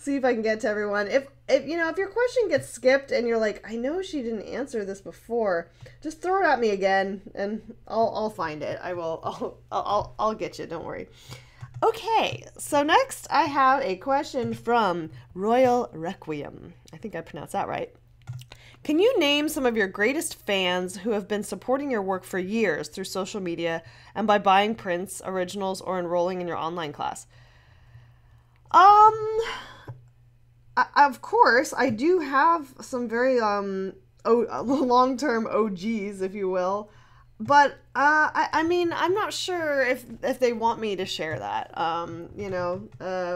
see if I can get to everyone. If you know, if your question gets skipped and you're like, I know she didn't answer this before, just throw it at me again, and I'll find it. I will. I'll get you. Don't worry. Okay. So next, I have a question from Royal Requiem. I think I pronounced that right. Can you name some of your greatest fans who have been supporting your work for years through social media and by buying prints, originals, or enrolling in your online class? Of course, I do have some very long-term OGs, if you will. But I mean, I'm not sure if they want me to share that, you know,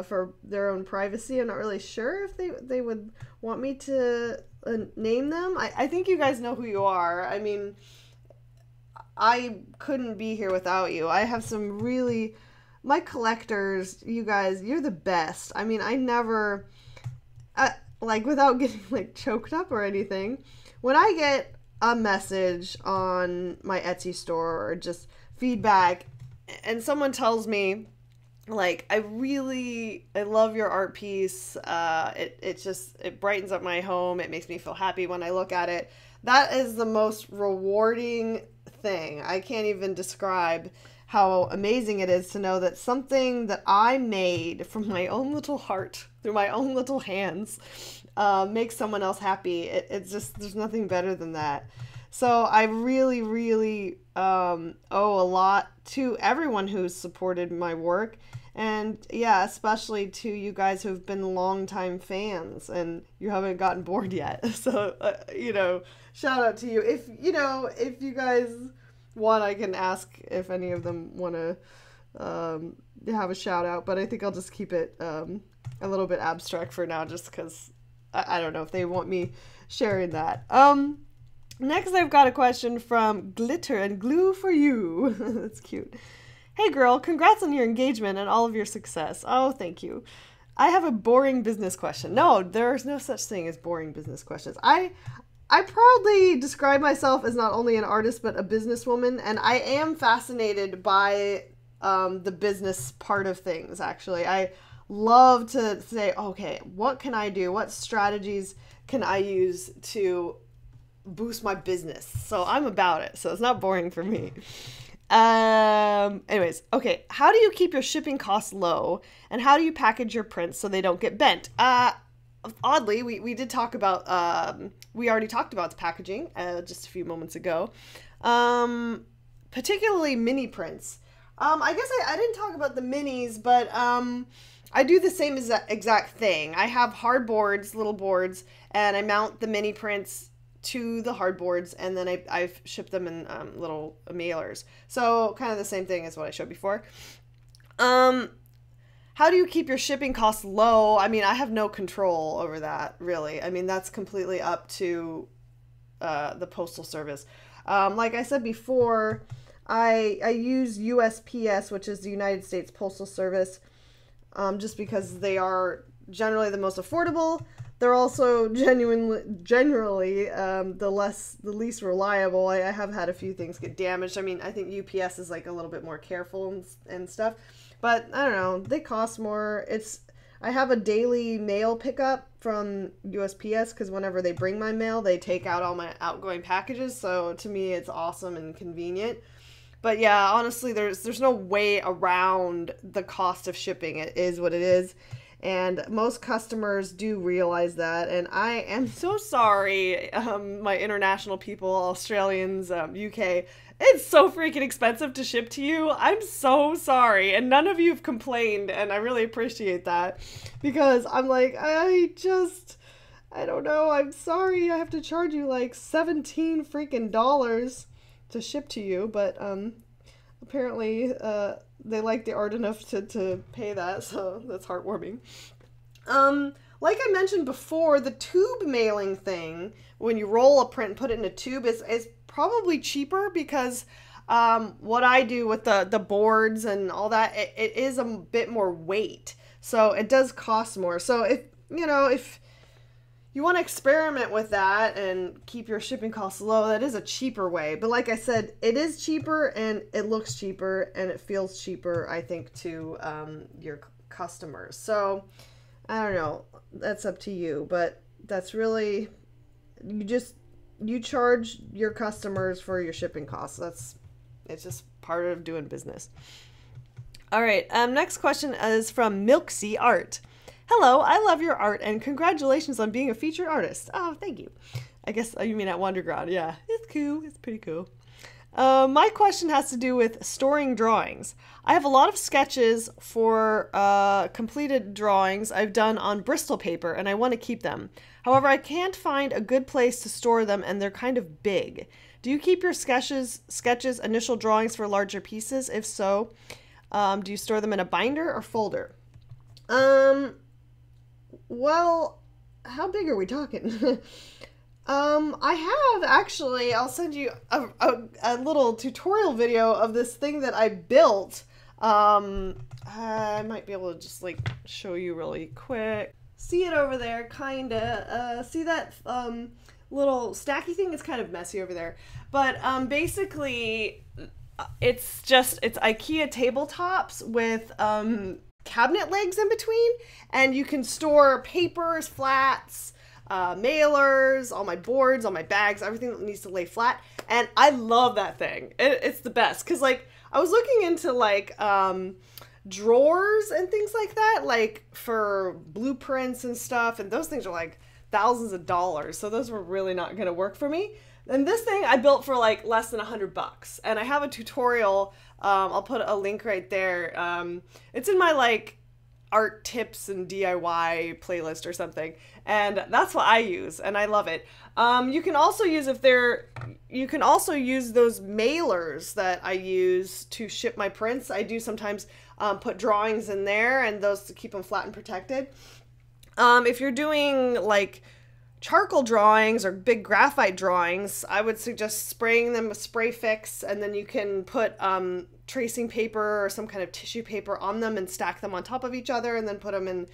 for their own privacy. I'm not really sure if they would want me to name them. I think you guys know who you are. I mean, I couldn't be here without you. I have some really, my collectors, you guys, you're the best. I mean, I never, like, without getting, like, choked up or anything, when I get a message on my Etsy store or just feedback and someone tells me, like, I love your art piece, it brightens up my home, it makes me feel happy when I look at it. That is the most rewarding thing. I can't even describe how amazing it is to know that something that I made from my own little heart, through my own little hands, make someone else happy. It's just, there's nothing better than that. So I really, really owe a lot to everyone who's supported my work. And yeah, especially to you guys who've been longtime fans and you haven't gotten bored yet. So, you know, shout out to you. If, you know, if you guys want, I can ask if any of them want to have a shout out, but I think I'll just keep it a little bit abstract for now, just because I don't know if they want me sharing that. Next, I've got a question from Glitter and Glue for You. That's cute. Hey girl, congrats on your engagement and all of your success. Oh, thank you. I have a boring business question. No, there's no such thing as boring business questions. I proudly describe myself as not only an artist, but a businesswoman, and I am fascinated by the business part of things, actually. I love to say, okay, what can I do? What strategies can I use to boost my business? So I'm about it. So it's not boring for me. Anyways, okay. How do you keep your shipping costs low and how do you package your prints so they don't get bent? Oddly, we did talk about, we already talked about the packaging just a few moments ago, particularly mini prints. I guess I didn't talk about the minis, but I do the same exact thing. I have hard boards, little boards, and I mount the mini prints to the hard boards, and then I ship them in little mailers. So kind of the same thing as what I showed before. How do you keep your shipping costs low? I mean, I have no control over that, really. I mean, that's completely up to the Postal Service. Like I said before, I use USPS, which is the United States Postal Service, just because they are generally the most affordable. They're also generally the least reliable. I have had a few things get damaged. I mean, I think UPS is like a little bit more careful and stuff, but I don't know. They cost more. I have a daily mail pickup from USPS because whenever they bring my mail, they take out all my outgoing packages. So to me, it's awesome and convenient. But yeah, honestly, there's no way around the cost of shipping. It is what it is. And most customers do realize that. And I am so sorry, my international people, Australians, UK. It's so freaking expensive to ship to you. I'm so sorry. And none of you have complained. And I really appreciate that because I'm like, I don't know. I'm sorry. I have to charge you like $17 freaking dollars to ship to you, but apparently they like the art enough to pay that, so that's heartwarming. Like I mentioned before, the tube mailing thing, when you roll a print and put it in a tube, is probably cheaper because what I do with the boards and all that, it is a bit more weight, so it does cost more. So if, you know, if you want to experiment with that and keep your shipping costs low, that is a cheaper way. But like I said, it is cheaper and it looks cheaper and it feels cheaper, I think, to your customers. So I don't know, that's up to you, but that's really, you charge your customers for your shipping costs. It's just part of doing business. All right, next question is from Milksy Art. Hello, I love your art and congratulations on being a featured artist. Oh, thank you. I guess you mean at Wonderground. Yeah, it's cool. It's pretty cool. My question has to do with storing drawings. I have a lot of sketches for completed drawings I've done on Bristol paper, and I want to keep them. However, I can't find a good place to store them, and they're kind of big. Do you keep your sketches, initial drawings for larger pieces? If so, do you store them in a binder or folder? Well, how big are we talking? I have actually, I'll send you a little tutorial video of this thing that I built. I might be able to just like show you really quick. See it over there, kinda. See that little stacky thing? It's kind of messy over there. But basically, it's just, it's IKEA tabletops with cabinet legs in between. And you can store papers, flats, mailers, all my boards, all my bags, everything that needs to lay flat. And I love that thing. It's the best. Cause like I was looking into like drawers and things like that, like for blueprints and stuff. And those things are like thousands of dollars. So those were really not going to work for me. And this thing I built for like less than $100. And I have a tutorial. I'll put a link right there. It's in my like art tips and DIY playlist or something. And that's what I use and I love it. You can also use those mailers that I use to ship my prints. I do sometimes put drawings in there and those to keep them flat and protected. If you're doing like charcoal drawings or big graphite drawings, I would suggest spraying them with spray fix, and then you can put tracing paper or some kind of tissue paper on them and stack them on top of each other and then put them in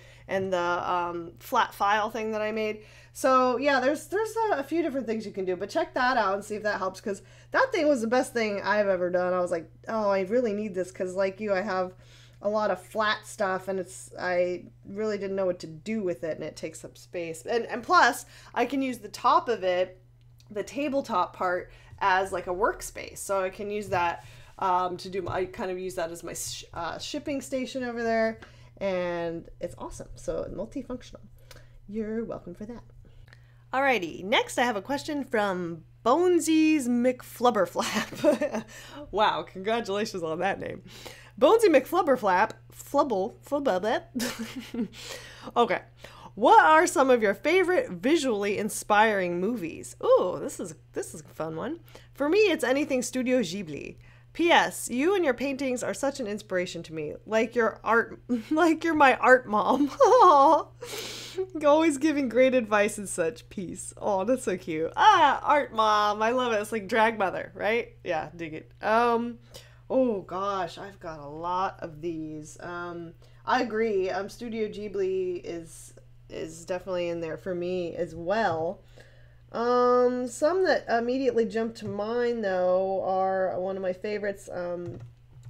the flat file thing that I made. So yeah, there's a few different things you can do, but check that out and see if that helps, because that thing was the best thing I've ever done. I was like, oh, I really need this, because like you, I have a lot of flat stuff and I really didn't know what to do with it, and it takes up space. And plus I can use the top of it, the tabletop part, as like a workspace. So I can use that I kind of use that as my shipping station over there, and it's awesome. So multifunctional. You're welcome for that. Alrighty, next I have a question from Bonesies McFlubberflap. Wow, congratulations on that name. Bonesy McFlubberflap, Okay, what are some of your favorite visually inspiring movies? Ooh, this is a fun one. For me, it's anything Studio Ghibli. P.S. You and your paintings are such an inspiration to me. Like you're my art mom. Always giving great advice and such. Peace. Oh, that's so cute. Ah, art mom. I love it. It's like drag mother, right? Yeah, dig it. Oh gosh, I've got a lot of these. I agree. Studio Ghibli is definitely in there for me as well. Some that immediately jump to mind though are one of my favorites,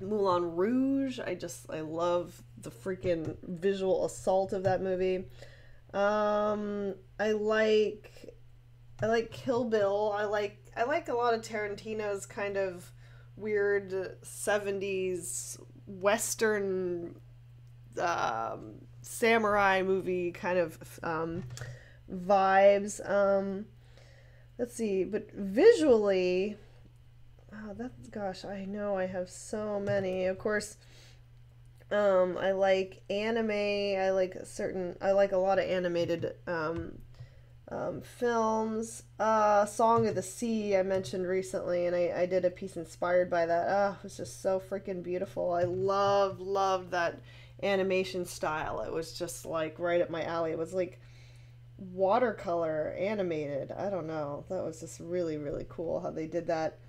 Moulin Rouge. I love the freaking visual assault of that movie. I like Kill Bill. I like a lot of Tarantino's kind of weird 70s Western samurai movie kind of vibes. Let's see, but visually, oh, gosh, I know I have so many. Of course, I like anime. I like a lot of animated films. Song of the Sea I mentioned recently, and I did a piece inspired by that. Oh, it was just so freaking beautiful. I loved that animation style. It was just like right up my alley. It was like watercolor animated. I don't know. That was just really cool how they did that.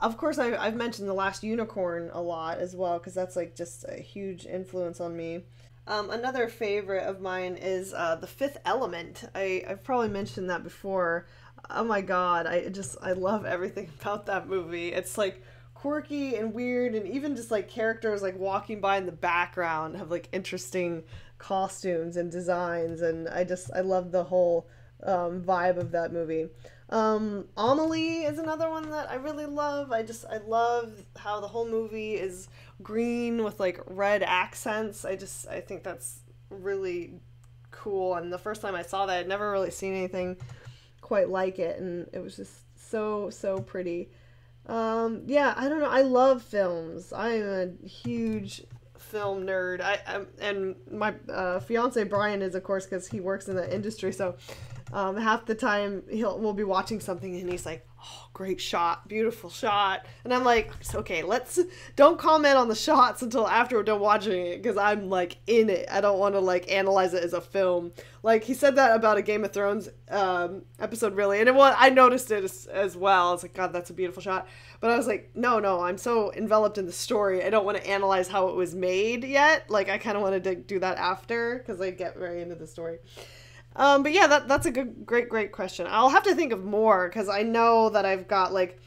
Of course, I've mentioned The Last Unicorn a lot as well, because that's like just a huge influence on me. Another favorite of mine is The Fifth Element. I've probably mentioned that before. Oh my god, I love everything about that movie. It's like quirky and weird, and even just like characters like walking by in the background have like interesting costumes and designs, and I love the whole vibe of that movie. Amelie is another one that I really love. I love how the whole movie is green with like red accents. I think that's really cool. And the first time I saw that, I'd never really seen anything quite like it, and it was just so pretty. Yeah, I don't know. I love films. I am a huge film nerd. And my fiance Brian is, of course, because he works in the industry. So half the time we'll be watching something and he's like, "Oh, great shot, beautiful shot," and I'm like, "It's okay. Let's don't comment on the shots until after we're done watching it, because I'm like in it. I don't want to like analyze it as a film." Like he said that about a Game of Thrones episode, really, and I noticed it as well. I was like, "God, that's a beautiful shot," but I was like, "No, I'm so enveloped in the story. I don't want to analyze how it was made yet. Like I kind of wanted to do that after, because I get very into the story." But yeah, that's a great question. I'll have to think of more, because I know that I've got like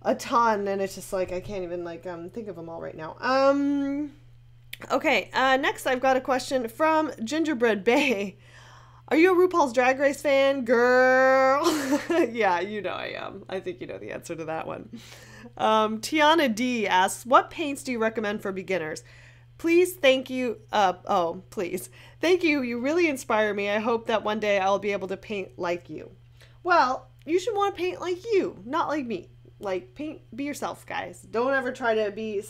a ton, and it's just like I can't even like think of them all right now. Okay, next I've got a question from Gingerbread Bay. Are you a RuPaul's Drag Race fan, girl? Yeah, you know I am. I think you know the answer to that one. Tiana D asks, what paints do you recommend for beginners? Please, thank you. Oh, please. Thank you. You really inspire me. I hope that one day I'll be able to paint like you. Well, you should want to paint like you, not like me. Like, paint, be yourself, guys. Don't ever try to be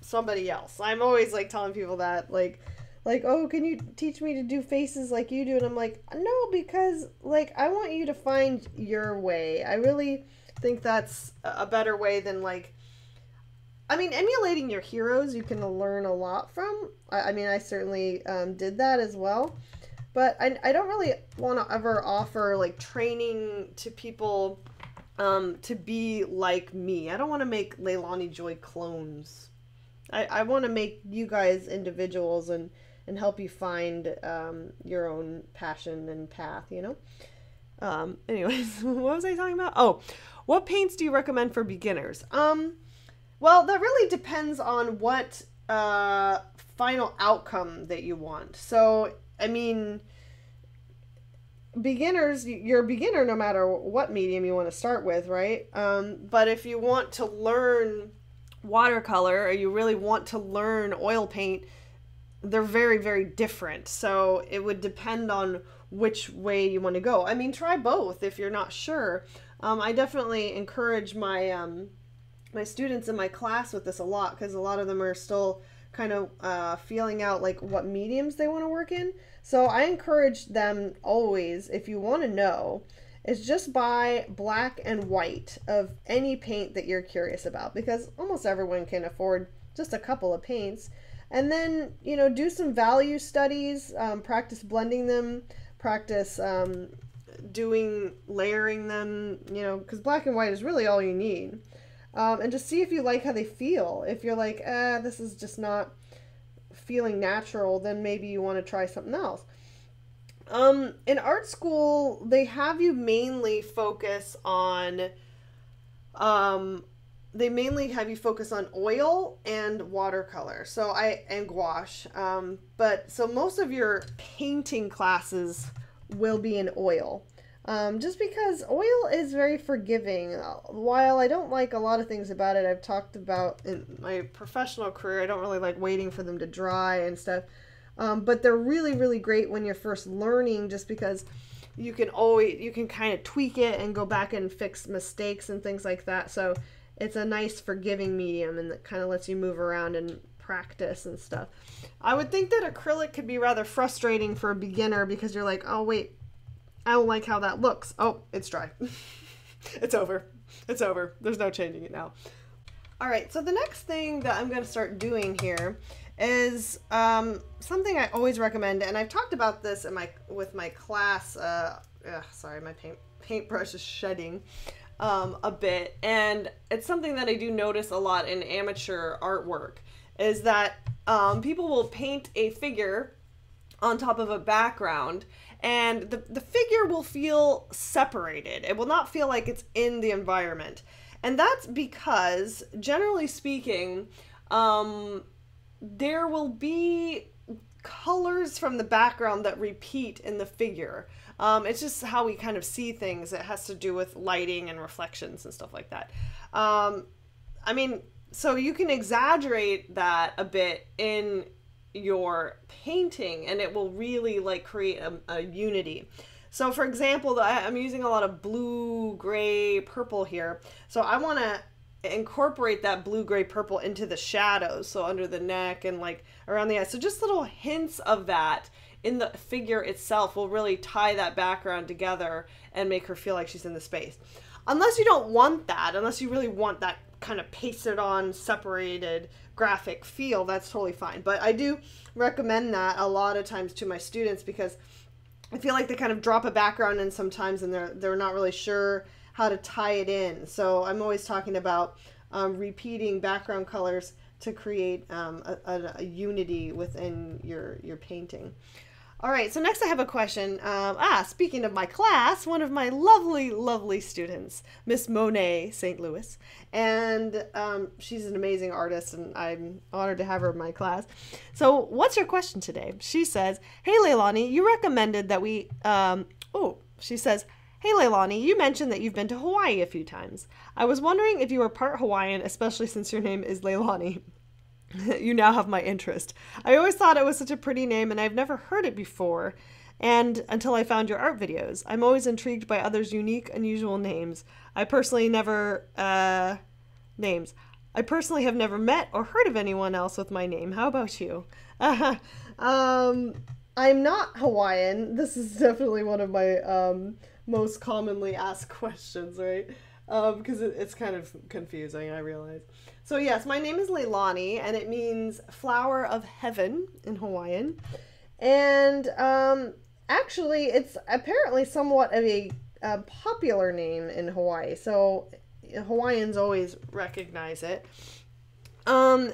somebody else. I'm always, like, telling people that, like, oh, can you teach me to do faces like you do? And I'm like, no, because, like, I want you to find your way. I really think that's a better way than, like, I mean, emulating your heroes, you can learn a lot from. I mean, I certainly did that as well. But I don't really want to ever offer, like, training to people to be like me. I don't want to make Leilani Joy clones. I want to make you guys individuals and help you find your own passion and path, you know? Anyways, what was I talking about? Oh, what paints do you recommend for beginners? Well, that really depends on what final outcome that you want. So, I mean, beginners, you're a beginner no matter what medium you want to start with, right? But if you want to learn watercolor, or you really want to learn oil paint, they're very, very different. So it would depend on which way you want to go. I mean, try both if you're not sure. I definitely encourage my... my students in my class with this a lot, because a lot of them are still kind of feeling out like what mediums they want to work in. So I encourage them always, if you want to know, is just buy black and white of any paint that you're curious about, because almost everyone can afford just a couple of paints. And then, you know, do some value studies, practice blending them, practice layering them, you know, because black and white is really all you need. And just see if you like how they feel. If you're like, this is just not feeling natural, then maybe you want to try something else. In art school, they have you mainly focus on, they mainly have you focus on oil and watercolor. So and gouache. So most of your painting classes will be in oil. Just because oil is very forgiving. While I don't like a lot of things about it, I've talked about in my professional career, I don't really like waiting for them to dry and stuff. But they're really, really great when you're first learning, just because you can always, you can kind of tweak it and go back and fix mistakes and things like that. So it's a nice forgiving medium, and that kind of lets you move around and practice and stuff. I would think that acrylic could be rather frustrating for a beginner, because you're like, oh wait, I don't like how that looks. Oh, it's dry. It's over. It's over. There's no changing it now. All right, so the next thing that I'm going to start doing here is something I always recommend, and I've talked about this in with my class. Sorry, my paintbrush is shedding a bit, and it's something that I do notice a lot in amateur artwork, is that people will paint a figure on top of a background, and the figure will feel separated. It will not feel like it's in the environment. And that's because, generally speaking, there will be colors from the background that repeat in the figure. It's just how we kind of see things. It has to do with lighting and reflections and stuff like that. I mean, so you can exaggerate that a bit in your painting, and it will really like create a unity. So for example, I'm using a lot of blue, gray, purple here. So I want to incorporate that blue, gray, purple into the shadows. So under the neck and like around the eyes. So just little hints of that in the figure itself will really tie that background together and make her feel like she's in the space. Unless you don't want that, unless you really want that kind of pasted on, separated graphic feel, that's totally fine. But I do recommend that a lot of times to my students because I feel like they kind of drop a background in sometimes and they're not really sure how to tie it in. So I'm always talking about repeating background colors to create a unity within your painting. All right, so next I have a question. Speaking of my class, one of my lovely, lovely students, Miss Monet St. Louis, and she's an amazing artist and I'm honored to have her in my class. So what's your question today? She says, hey Leilani, you recommended that we, she says, hey Leilani, you mentioned that you've been to Hawaii a few times. I was wondering if you were part Hawaiian, especially since your name is Leilani. You now have my interest. I always thought it was such a pretty name and I've never heard it before, and until I found your art videos. I'm always intrigued by others' unique, unusual names. I personally have never met or heard of anyone else with my name. How about you? I'm not Hawaiian. This is definitely one of my most commonly asked questions, right? Because it's kind of confusing, I realize. So yes, my name is Leilani, and it means flower of heaven in Hawaiian. And actually, it's apparently somewhat of a popular name in Hawaii, so Hawaiians always recognize it. So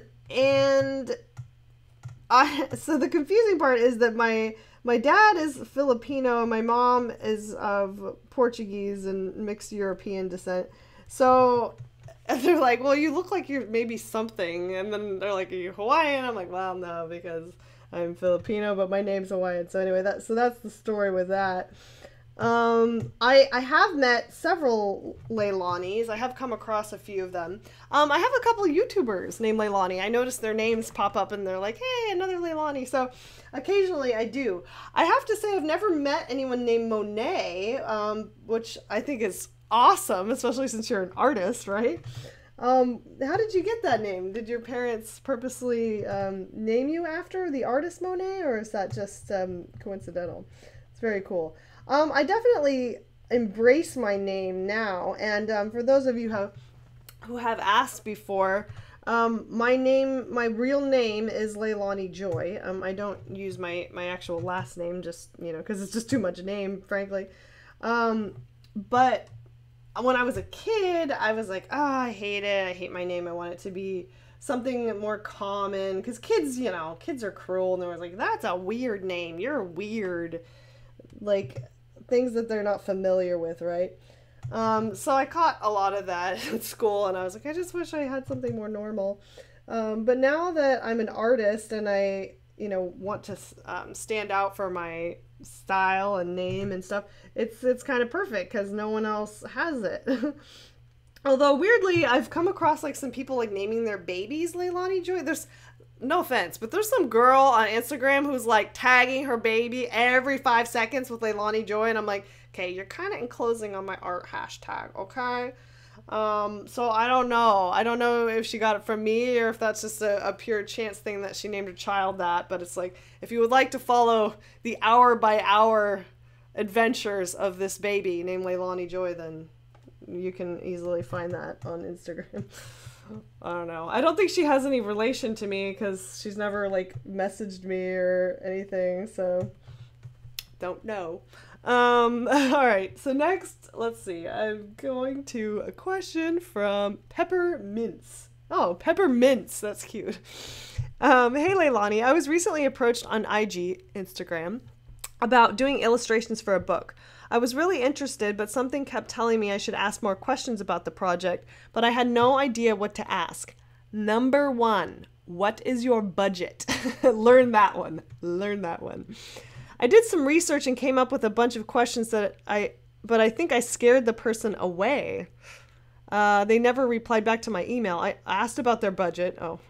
the confusing part is that my dad is Filipino and my mom is of Portuguese and mixed European descent. So they're like, well, you look like you're maybe something. And then they're like, are you Hawaiian? I'm like, well, no, because I'm Filipino, but my name's Hawaiian. So anyway, that's the story with that. I have met several Leilanis. I have come across a few of them. I have a couple of YouTubers named Leilani. I noticed their names pop up and they're like, hey, another Leilani. So occasionally I do. I have to say I've never met anyone named Monet, which I think is awesome, especially since you're an artist, right? How did you get that name? Did your parents purposely name you after the artist Monet, or is that just coincidental? It's very cool. I definitely embrace my name now, and for those of you who have asked before, my real name is Leilani Joy. I don't use my actual last name, just, you know, because it's just too much name, frankly. But when I was a kid, I was like, oh, I hate it. I hate my name. I want it to be something more common, because kids, you know, kids are cruel, and they were like, that's a weird name. You're weird. Like, things that they're not familiar with, right? So I caught a lot of that at school, and I was like, I just wish I had something more normal. But now that I'm an artist and I, you know, want to stand out for my style and name and stuff, it's kind of perfect because no one else has it. Although, weirdly, I've come across, like, some people, like, naming their babies Leilani Joy. No offense, but there's some girl on Instagram who's like tagging her baby every 5 seconds with Leilani Joy, and I'm like, okay, you're kind of enclosing on my art hashtag, okay? So I don't know. I don't know if she got it from me or if that's just a pure chance thing that she named her child that, but it's like, if you would like to follow the hour-by-hour adventures of this baby named Leilani Joy, then you can easily find that on Instagram. I don't know. I don't think she has any relation to me because she's never, like, messaged me or anything, so don't know. All right, so next, let's see. I'm going to a question from Pepper Mints. Oh, Pepper Mints. That's cute. Hey, Leilani. I was recently approached on IG, Instagram, about doing illustrations for a book. I was really interested, but something kept telling me I should ask more questions about the project, but I had no idea what to ask. Number one, what is your budget? Learn that one. Learn that one. I did some research and came up with a bunch of questions but I think I scared the person away. They never replied back to my email. I asked about their budget. Oh,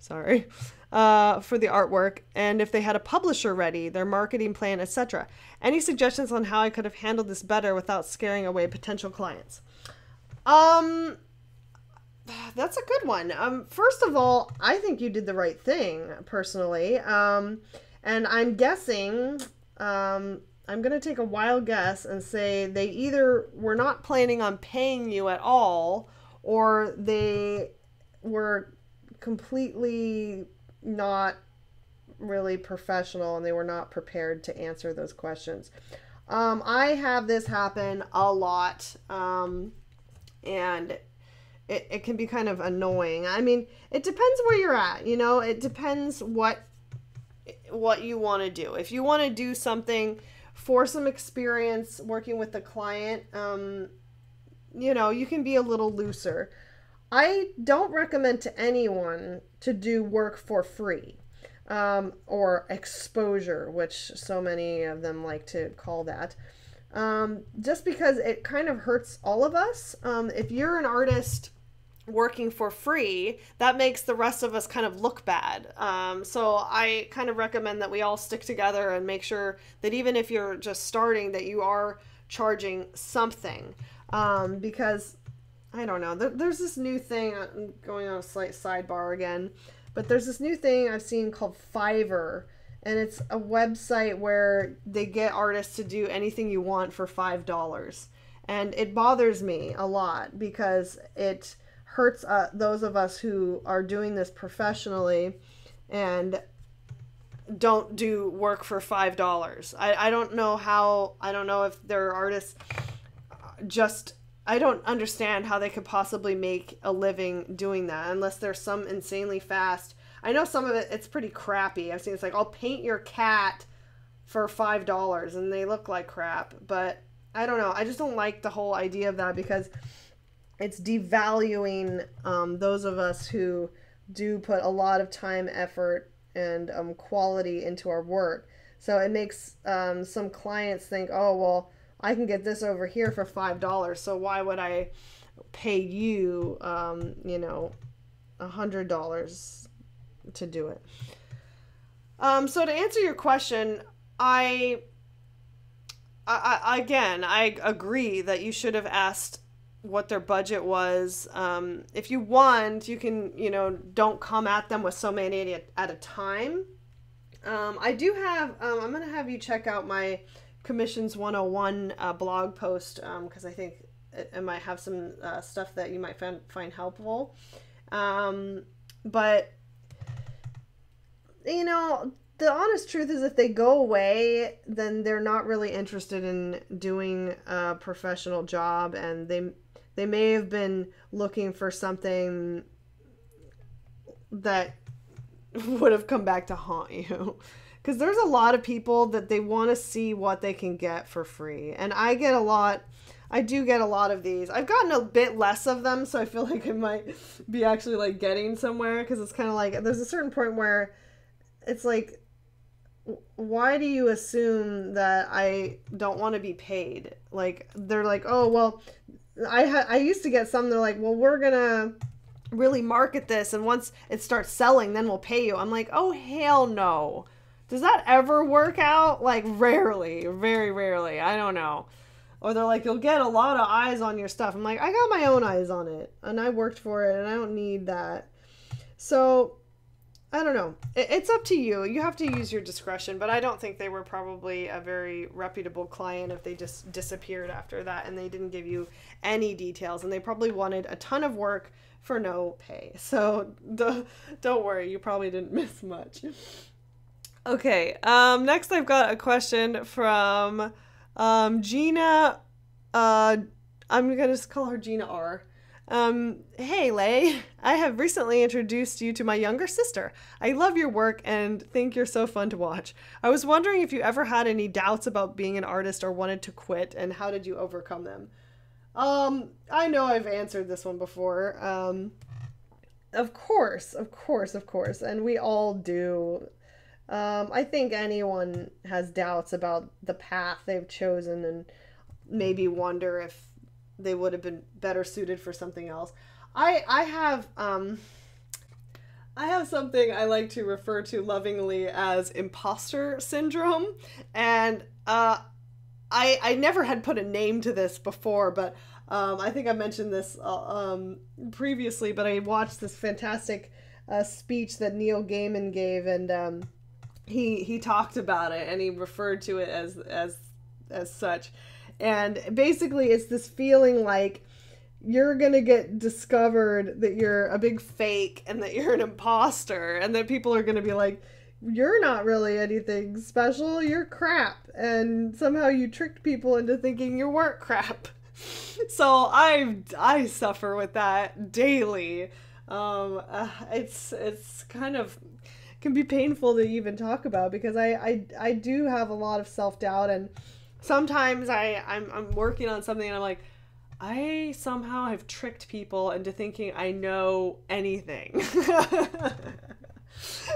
sorry, for the artwork, and if they had a publisher ready, their marketing plan, etc. Any suggestions on how I could have handled this better without scaring away potential clients? That's a good one. First of all, I think you did the right thing, personally. And I'm guessing, I'm going to take a wild guess and say they either were not planning on paying you at all, or they were completely not really professional and they were not prepared to answer those questions. I have this happen a lot, and it can be kind of annoying. I mean, it depends where you're at, you know, it depends what you want to do. If you want to do something for some experience working with the client, you know, you can be a little looser. I don't recommend to anyone to do work for free, or exposure, which so many of them like to call that, just because it kind of hurts all of us. If you're an artist working for free, that makes the rest of us kind of look bad. So I kind of recommend that we all stick together and make sure that even if you're just starting, that you are charging something, because I don't know. There's this new thing, I'm going on a slight sidebar again, but there's this new thing I've seen called Fiverr, and it's a website where they get artists to do anything you want for $5. And it bothers me a lot because it hurts those of us who are doing this professionally and don't do work for $5. I don't know how, I don't know if there are artists just... I don't understand how they could possibly make a living doing that unless they're some insanely fast. I know some of it, it's pretty crappy. I've seen it's like, I'll paint your cat for $5 and they look like crap, but I don't know. I just don't like the whole idea of that because it's devaluing those of us who do put a lot of time, effort, and quality into our work. So it makes some clients think, oh, well, I can get this over here for $5, so why would I pay you, you know, $100 to do it? So to answer your question, I again, I agree that you should have asked what their budget was. If you want, you can, you know, don't come at them with so many at a time. I do have, I'm going to have you check out my Commissions 101 blog post, because I think it might have some stuff that you might find helpful. But, you know, the honest truth is if they go away, then they're not really interested in doing a professional job, and they may have been looking for something that would have come back to haunt you. Because there's a lot of people that they want to see what they can get for free. And I do get a lot of these. I've gotten a bit less of them, so I feel like I might be actually like getting somewhere, because it's kind of like, there's a certain point where it's like, why do you assume that I don't want to be paid? Like, they're like, oh, well, I used to get some, they're like, well, we're going to really market this, and once it starts selling, then we'll pay you. I'm like, oh, hell no. Does that ever work out? Like, rarely, very rarely. I don't know. Or they're like, you'll get a lot of eyes on your stuff. I'm like, I got my own eyes on it, and I worked for it, and I don't need that. So, I don't know. It's up to you. You have to use your discretion, but I don't think they were probably a very reputable client if they just disappeared after that and they didn't give you any details, and they probably wanted a ton of work for no pay. So, don't worry. You probably didn't miss much. Okay, next I've got a question from Gina, I'm going to just call her Gina R. Hey, Lei, I have recently introduced you to my younger sister. I love your work and think you're so fun to watch. I was wondering if you ever had any doubts about being an artist or wanted to quit, and how did you overcome them? I know I've answered this one before. Of course, and we all do. I think anyone has doubts about the path they've chosen and maybe wonder if they would have been better suited for something else. I have, I have something I like to refer to lovingly as imposter syndrome, and I never had put a name to this before, but I think I mentioned this previously, but I watched this fantastic speech that Neil Gaiman gave, and he talked about it, and he referred to it as such. And basically it's this feeling like you're going to get discovered, that you're a big fake and that you're an imposter, and that people are going to be like, you're not really anything special, you're crap. And somehow you tricked people into thinking you weren't crap. So I suffer with that daily. It's kind of can be painful to even talk about, because I do have a lot of self-doubt, and sometimes I'm working on something and I'm like, I somehow have tricked people into thinking I know anything.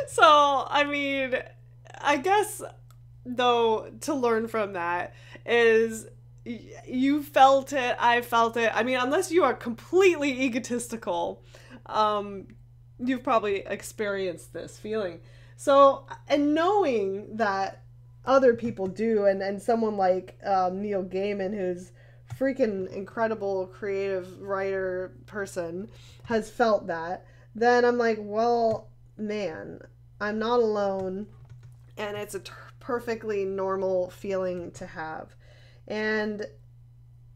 So, I mean, I guess, though, to learn from that is you felt it, I felt it. I mean, unless you are completely egotistical, you've probably experienced this feeling. So, and knowing that other people do, and someone like Neil Gaiman, who's freaking incredible creative writer person, has felt that, then I'm like, well, man, I'm not alone, and it's a perfectly normal feeling to have. And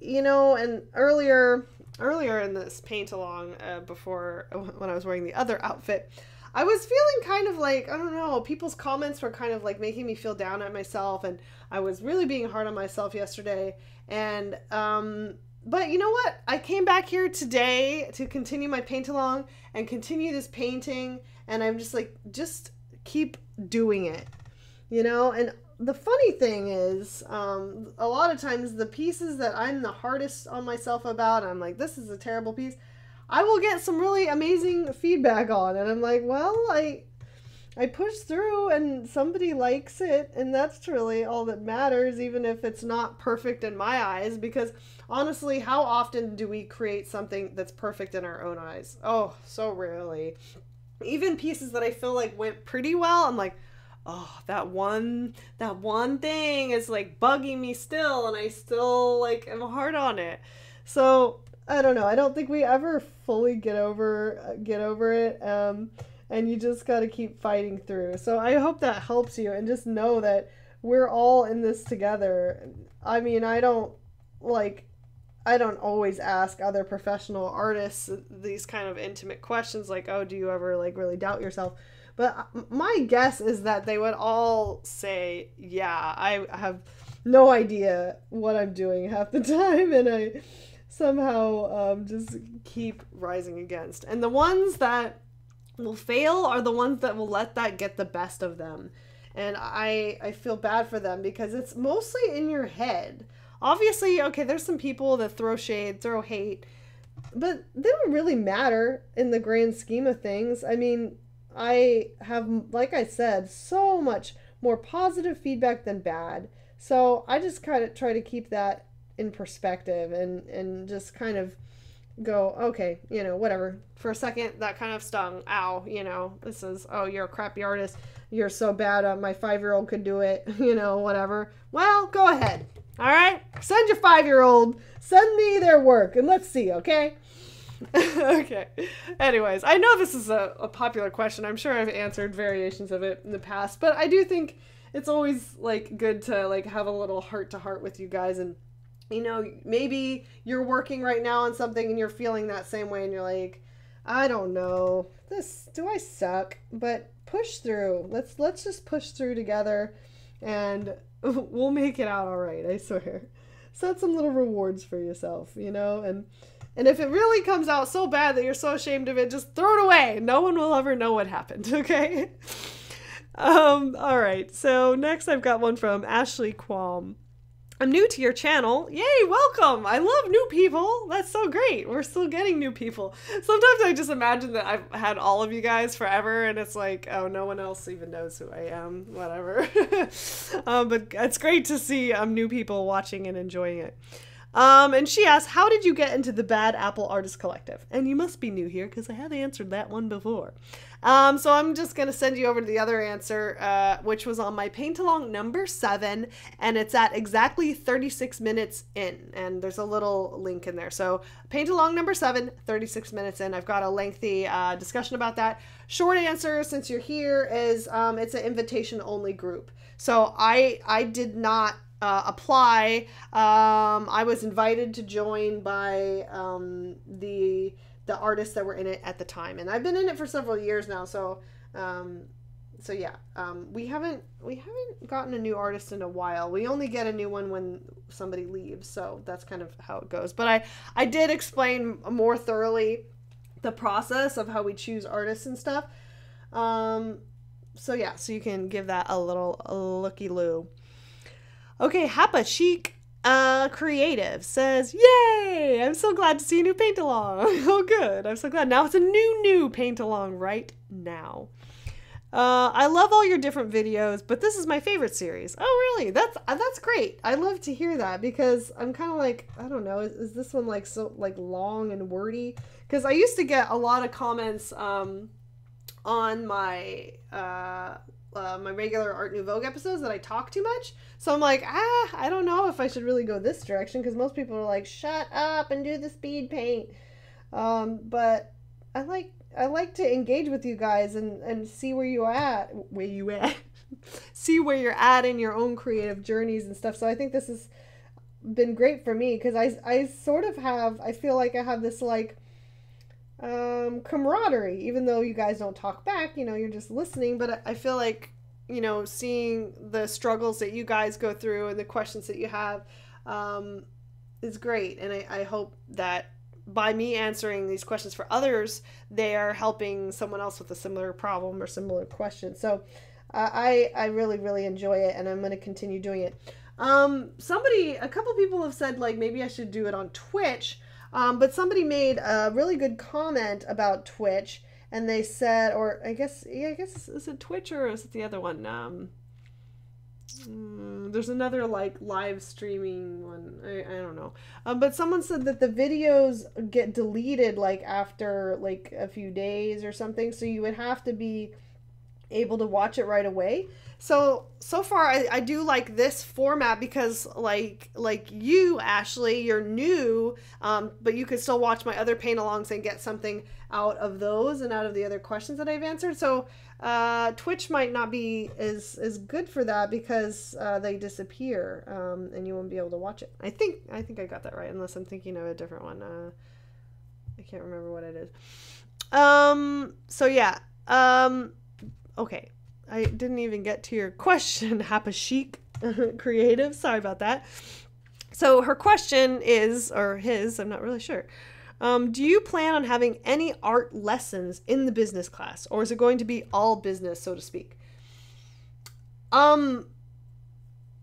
you know, and earlier in this paint along, before, when I was wearing the other outfit, I was feeling kind of like, I don't know, people's comments were kind of like making me feel down at myself, and I was really being hard on myself yesterday. And, but you know what? I came back here today to continue my paint along and continue this painting. And I'm just like, just keep doing it, you know? And the funny thing is, a lot of times the pieces that I'm the hardest on myself about, I'm like, this is a terrible piece, I will get some really amazing feedback on, and I'm like, well, I pushed through and somebody likes it, and that's really all that matters, even if it's not perfect in my eyes, because honestly, how often do we create something that's perfect in our own eyes? Oh, so rarely. Even pieces that I feel like went pretty well, I'm like, oh, that one thing is like bugging me still, and I still like am hard on it. So I don't know. I don't think we ever fully get over it. And you just got to keep fighting through. So I hope that helps you, and just know that we're all in this together. I mean, I don't always ask other professional artists these kind of intimate questions like, oh, do you ever like really doubt yourself? But my guess is that they would all say, yeah, I have no idea what I'm doing half the time, and I somehow just keep rising against. And the ones that will fail are the ones that will let that get the best of them. And I feel bad for them, because it's mostly in your head. Obviously, okay, there's some people that throw shade, throw hate, but they don't really matter in the grand scheme of things. I mean, I have, like I said, so much more positive feedback than bad. So I just kind of try to keep that in perspective, and just kind of go, okay, you know, whatever. For a second, that kind of stung. Ow, you know, this is, oh, you're a crappy artist, you're so bad, my 5-year-old could do it, you know, whatever. Well, go ahead. All right, send your 5-year-old, send me their work, and let's see, okay? Okay. Anyways, I know this is a popular question. I'm sure I've answered variations of it in the past, but I do think it's always like good to like have a little heart-to-heart with you guys. And you know, maybe you're working right now on something and you're feeling that same way, and you're like, I don't know, this, do I suck? But push through. Let's just push through together, and we'll make it out all right, I swear. Set some little rewards for yourself, you know, and if it really comes out so bad that you're so ashamed of it, just throw it away. No one will ever know what happened, okay? All right, so next I've got one from Ashley Qualm. I'm new to your channel. Yay, welcome. I love new people. That's so great. We're still getting new people. Sometimes I just imagine that I've had all of you guys forever, and it's like, oh, no one else even knows who I am, whatever. But it's great to see new people watching and enjoying it. And she asks, how did you get into the Bad Apple Artist Collective? And you must be new here because I have answered that one before. So I'm just going to send you over to the other answer, which was on my paint-along number 7, and it's at exactly 36 minutes in, and there's a little link in there. So paint-along number 7, 36 minutes in. I've got a lengthy discussion about that. Short answer, since you're here, is it's an invitation-only group. So I did not apply. I was invited to join by the artists that were in it at the time, and I've been in it for several years now, so so yeah, we haven't gotten a new artist in a while. We only get a new one when somebody leaves, so that's kind of how it goes. But I did explain more thoroughly the process of how we choose artists and stuff, so yeah, so you can give that a little looky-loo. Okay, Hapa Chic Creative says, yay! I'm so glad to see a new paint along. Oh, good. I'm so glad. Now it's a new paint along right now. I love all your different videos, but this is my favorite series. Oh, really? That's great. I love to hear that, because I'm kind of like, I don't know, is this one like so like long and wordy? Because I used to get a lot of comments on my my regular Art Nouveau episodes that I talk too much. So I'm like, I don't know if I should really go this direction, because most people are like, shut up and do the speed paint. But I like to engage with you guys and see where you at, see where you're at in your own creative journeys and stuff. So I think this has been great for me, because I sort of have, I feel like I have this like camaraderie, even though you guys don't talk back, you know, you're just listening. But I feel like, you know, seeing the struggles that you guys go through and the questions that you have is great, and I hope that by me answering these questions for others, they are helping someone else with a similar problem or similar question. So I really enjoy it, and I'm going to continue doing it. Somebody, a couple people have said like maybe I should do it on Twitch. But somebody made a really good comment about Twitch, and they said, or I guess, yeah, I guess, is it Twitch or is it the other one? There's another like live streaming one. I don't know. But someone said that the videos get deleted like after like a few days or something. So you would have to be able to watch it right away. So far I do like this format, because like you, Ashley, you're new, but you can still watch my other paint alongs and get something out of those and out of the other questions that I've answered. So Twitch might not be as good for that, because they disappear, and you won't be able to watch it. I think I got that right, unless I'm thinking of a different one. I can't remember what it is. So yeah. Okay, I didn't even get to your question, Hapa Chic Creative. Sorry about that. So her question is, or his, I'm not really sure. Do you plan on having any art lessons in the business class, or is it going to be all business, so to speak?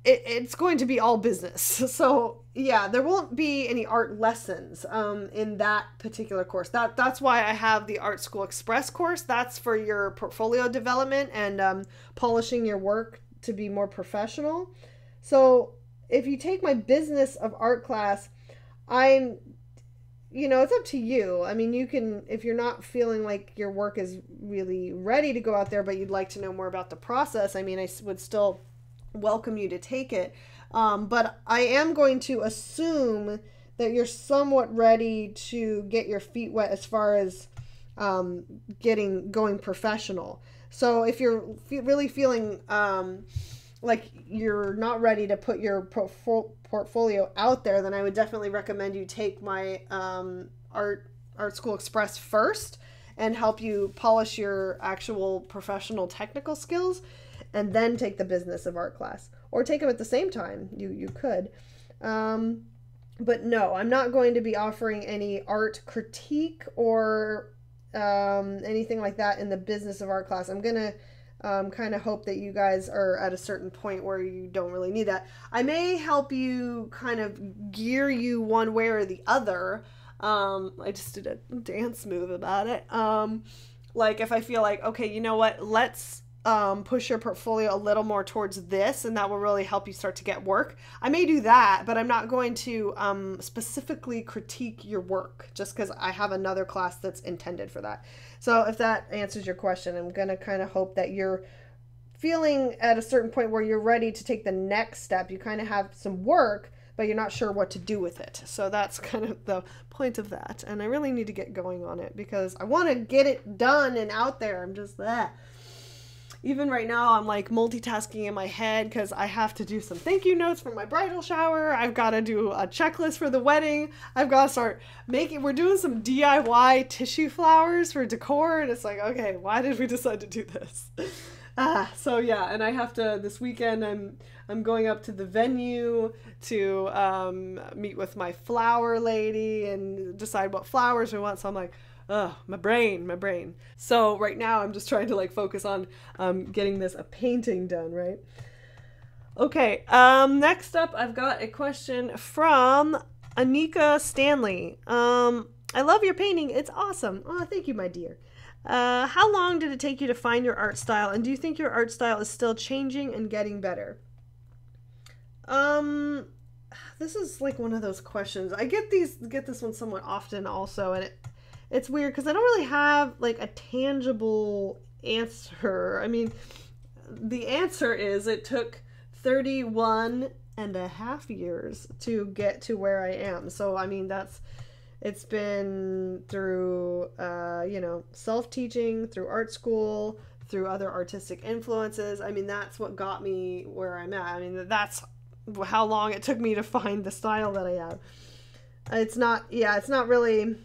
It's going to be all business. So yeah, there won't be any art lessons in that particular course. That's why I have the Art School Express course. That's for your portfolio development and polishing your work to be more professional. So if you take my business of art class, I'm, you know, it's up to you. I mean, you can, if you're not feeling like your work is really ready to go out there, but you'd like to know more about the process, I mean, I would still welcome you to take it. But I am going to assume that you're somewhat ready to get your feet wet as far as going professional. So if you're really feeling like you're not ready to put your portfolio out there, then I would definitely recommend you take my Art School Express first and help you polish your actual professional technical skills, and then take the business of art class, or take them at the same time. You could. But no, I'm not going to be offering any art critique or anything like that in the business of art class. I'm going to kind of hope that you guys are at a certain point where you don't really need that. I may help you kind of gear you one way or the other. I just did a dance move about it. Like if I feel like, okay, you know what, let's push your portfolio a little more towards this, and that will really help you start to get work. I may do that, but I'm not going to specifically critique your work just because I have another class that's intended for that. So if that answers your question, I'm going to kind of hope that you're feeling at a certain point where you're ready to take the next step. You kind of have some work, but you're not sure what to do with it. So that's kind of the point of that. And I really need to get going on it because I want to get it done and out there. I'm just that. Even right now, I'm like multitasking in my head because I have to do some thank you notes for my bridal shower. I've got to do a checklist for the wedding. I've got to start making, we're doing some DIY tissue flowers for decor. And it's like, okay, why did we decide to do this? So yeah, and I have to, this weekend I'm going up to the venue to meet with my flower lady and decide what flowers we want. So I'm like, oh, my brain. So right now I'm just trying to like focus on getting this painting done, right? Okay, next up I've got a question from Anika Stanley. I love your painting. It's awesome. Oh, thank you, my dear. How long did it take you to find your art style, and do you think your art style is still changing and getting better? This is like one of those questions. I get this one somewhat often also, and it's weird because I don't really have like a tangible answer. I mean, the answer is it took 31.5 years to get to where I am. So I mean, that's, it's been through, you know, self-teaching, through art school, through other artistic influences. I mean, that's what got me where I'm at. I mean, that's how long it took me to find the style that I have. It's not, yeah, it's not really,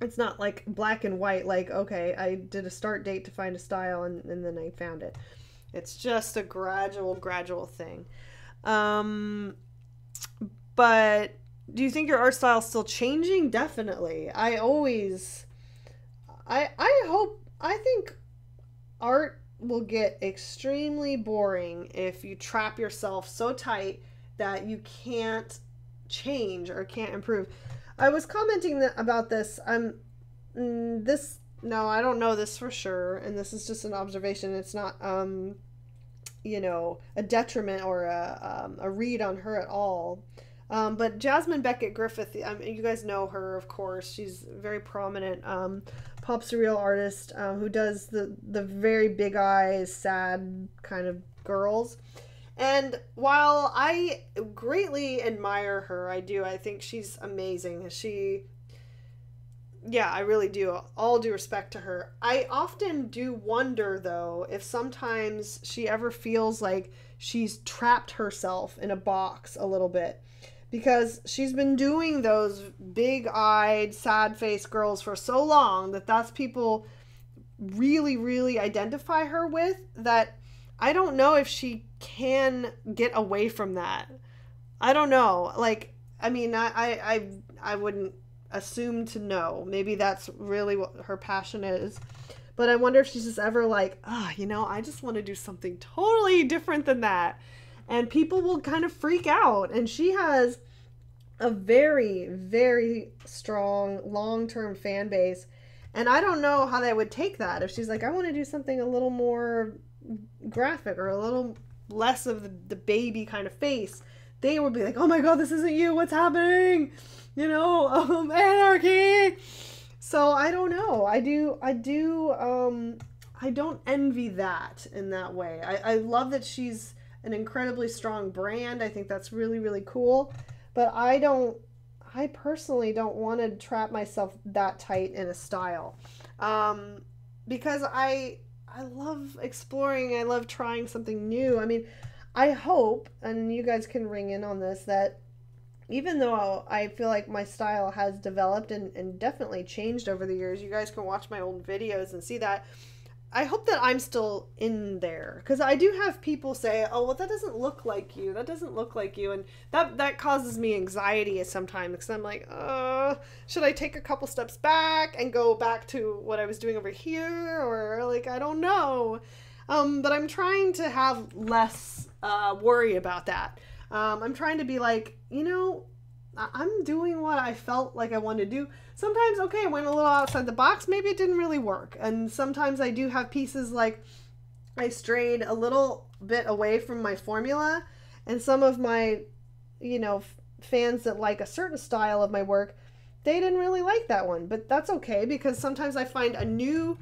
it's not like black and white, like, okay, I did a start date to find a style and then I found it. It's just a gradual thing. But do you think your art style is still changing? Definitely. I think art will get extremely boring if you trap yourself so tight that you can't change or can't improve. I was commenting about this. No, I don't know this for sure. And this is just an observation. It's not, you know, a detriment or a read on her at all. But Jasmine Beckett Griffith, you guys know her, of course. She's a very prominent pop surreal artist who does the very big eyes, sad kind of girls. And while I greatly admire her, I do. I think she's amazing. Yeah, I really do. All due respect to her. I often do wonder, though, if sometimes she ever feels like she's trapped herself in a box a little bit. Because she's been doing those big-eyed, sad-faced girls for so long that that's people really, really identify her with, that I don't know if she can get away from that. I don't know. Like, I mean, I wouldn't assume to know. Maybe that's really what her passion is. But I wonder if she's just ever like, oh, you know, I just want to do something totally different than that. And people will kind of freak out. And she has a very, very strong long-term fan base. And I don't know how they would take that if she's like, I want to do something a little more graphic or a little less of the baby kind of face. They would be like, oh my God, this isn't you. What's happening? You know, anarchy. So I don't know. I don't envy that in that way. I love that she's an incredibly strong brand. I think that's really, really cool. But I personally don't want to trap myself that tight in a style. Because I love exploring. I love trying something new. I mean, I hope, and you guys can ring in on this, that even though I feel like my style has developed and definitely changed over the years, you guys can watch my old videos and see that. I hope that I'm still in there, because I do have people say, oh, well, that doesn't look like you. That doesn't look like you. And that causes me anxiety sometimes, because I'm like, should I take a couple steps back and go back to what I was doing over here? Or like, I don't know. But I'm trying to have less worry about that. I'm trying to be like, you know, I'm doing what I felt like I wanted to do. Sometimes, okay, I went a little outside the box. Maybe it didn't really work. And sometimes I do have pieces like I strayed a little bit away from my formula, and some of my, you know, fans that like a certain style of my work, they didn't really like that one, but that's okay because sometimes I find a new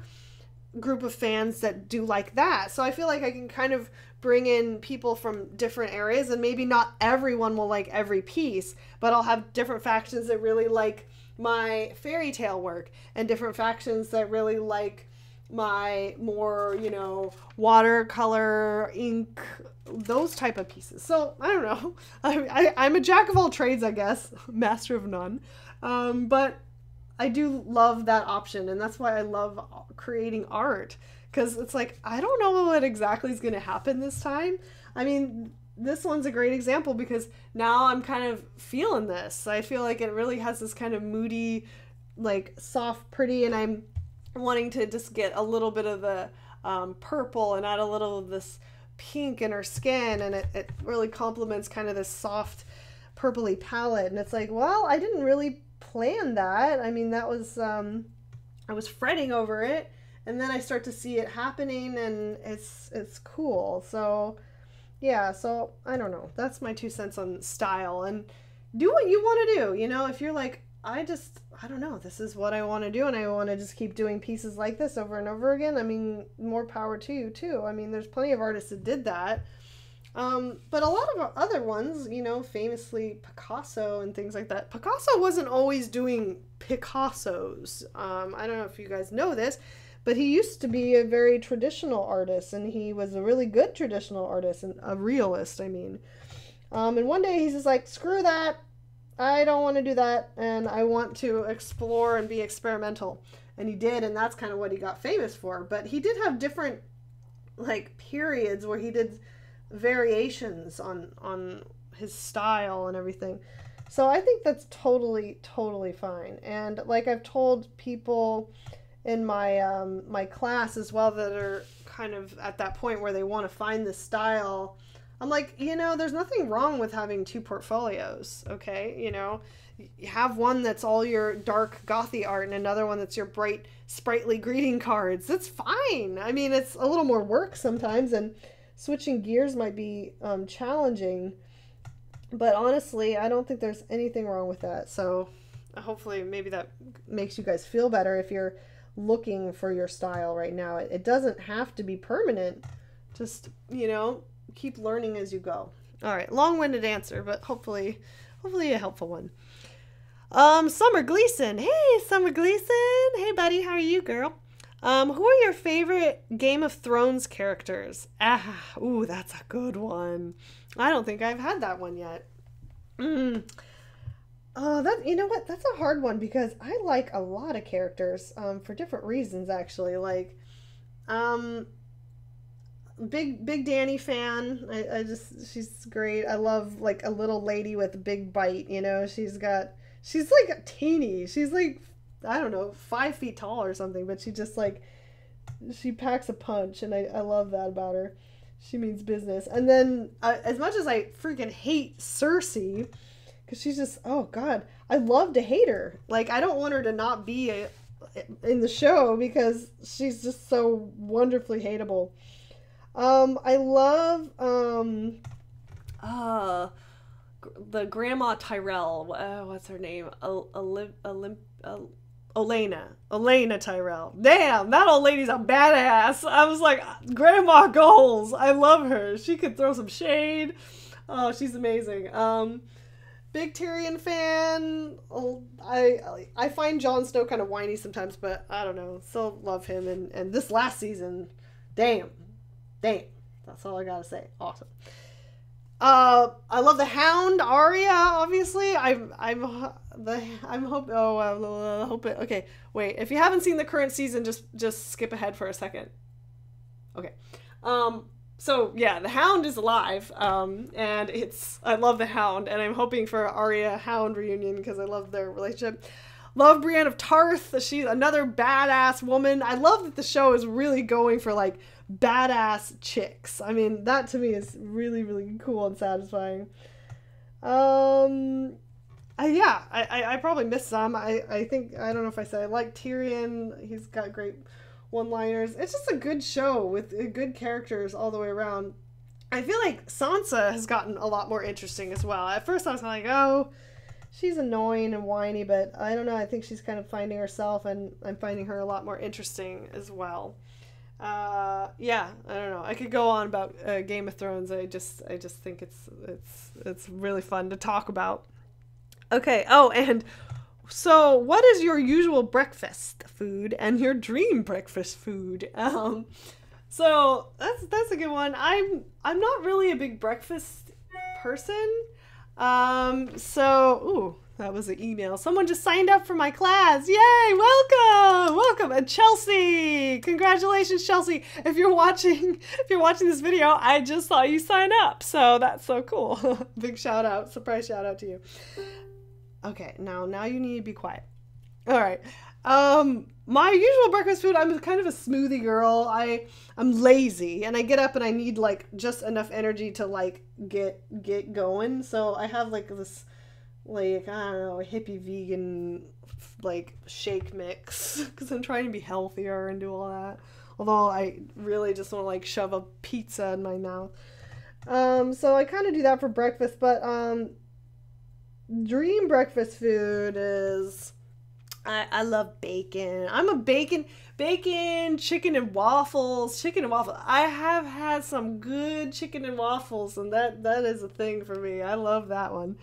group of fans that do like that. So I feel like I can kind of bring in people from different areas, and maybe not everyone will like every piece, but I'll have different factions that really like my fairy tale work and different factions that really like my more, you know, watercolor, ink, those type of pieces. So I don't know. I'm a jack of all trades, I guess, master of none. But I do love that option, and that's why I love creating art, because it's like, I don't know what exactly is going to happen this time. I mean, this one's a great example because now I'm kind of feeling this. I feel like it really has this kind of moody, like soft, pretty, and I'm wanting to just get a little bit of the purple and add a little of this pink in her skin, and it really complements kind of this soft purpley palette. And it's like, well, I didn't really plan that. I mean, that was I was fretting over it, and then I start to see it happening, and it's cool. So yeah, so I don't know, that's my 2 cents on style, and do what you want to do. You know, if you're like, I don't know, this is what I want to do, and I want to just keep doing pieces like this over and over again, I mean, more power to you too. I mean, there's plenty of artists that did that. But a lot of other ones, you know, famously Picasso and things like that. Picasso wasn't always doing Picassos. I don't know if you guys know this, but he used to be a very traditional artist, and he was a really good traditional artist, and a realist, I mean. And one day he's just like, screw that. I don't want to do that, and I want to explore and be experimental. And he did, and that's kind of what he got famous for. But he did have different, like, periods where he did variations on his style and everything. So I think that's totally, totally fine. And like I've told people in my my class as well that are kind of at that point where they want to find this style, I'm like, you know, there's nothing wrong with having 2 portfolios, okay? You know, you have one that's all your dark gothy art and another one that's your bright, sprightly greeting cards. That's fine. I mean, it's a little more work sometimes, and switching gears might be challenging, but honestly, I don't think there's anything wrong with that. So hopefully maybe that makes you guys feel better if you're looking for your style right now. It doesn't have to be permanent. Just, you know, keep learning as you go. All right, long-winded answer, but hopefully a helpful one. Summer Gleason. Hey, Summer Gleason. Hey, buddy. How are you, girl? Who are your favorite Game of Thrones characters? Ah, ooh, that's a good one. I don't think I've had that one yet. Oh, you know what? That's a hard one because I like a lot of characters for different reasons, actually. Like, Big Danny fan. I just, she's great. I love like a little lady with a big bite, you know, she's like teeny. She's like, I don't know, 5 feet tall or something, but she just like, she packs a punch, and I love that about her. She means business. And then as much as I freaking hate Cersei, because she's just, oh God, I love to hate her. Like, I don't want her to not be in the show because she's just so wonderfully hateable. I love, the grandma Tyrell, what's her name? Elena Tyrell. Damn, that old lady's a badass. I was like, grandma goals. I love her. She could throw some shade. Oh, she's amazing. Big Tyrion fan. I find Jon Snow kind of whiny sometimes, but I don't know. Still love him. And this last season, damn. Dang, that's all I gotta say. Awesome. I love the Hound, Arya. Obviously, I hope it. Okay, wait. If you haven't seen the current season, just skip ahead for a second. Okay. So yeah, the Hound is alive. And I love the Hound, and I'm hoping for an Arya Hound reunion because I love their relationship. Love Brienne of Tarth. She's another badass woman. I love that the show is really going for like badass chicks. I mean, that to me is really, really cool and satisfying. I probably missed some. I think, I don't know if I said I like Tyrion. He's got great one-liners. It's just a good show with good characters all the way around. I feel like Sansa has gotten a lot more interesting as well. At first I was kind of like, oh, she's annoying and whiny, but I don't know. I think she's kind of finding herself, and I'm finding her a lot more interesting as well. Yeah, I don't know. I could go on about Game of Thrones. I just think it's really fun to talk about. Okay. Oh, and so what is your usual breakfast food and your dream breakfast food? So that's a good one. I'm not really a big breakfast person. So, ooh, that was an email. Someone just signed up for my class. Yay! Welcome! Welcome! And Chelsea! Congratulations, Chelsea! If you're watching this video, I just saw you sign up. So that's so cool. Big shout out, surprise shout out to you. Okay, now you need to be quiet. All right. My usual breakfast food, I'm kind of a smoothie girl. I'm lazy and I get up and I need like just enough energy to like get going. So I have like this, like, I don't know, hippie vegan like shake mix because I'm trying to be healthier and do all that. Although I really just want to like shove a pizza in my mouth. So I kind of do that for breakfast, but dream breakfast food is... I love bacon. I'm a bacon, chicken and waffles. I have had some good chicken and waffles, and that is a thing for me. I love that one.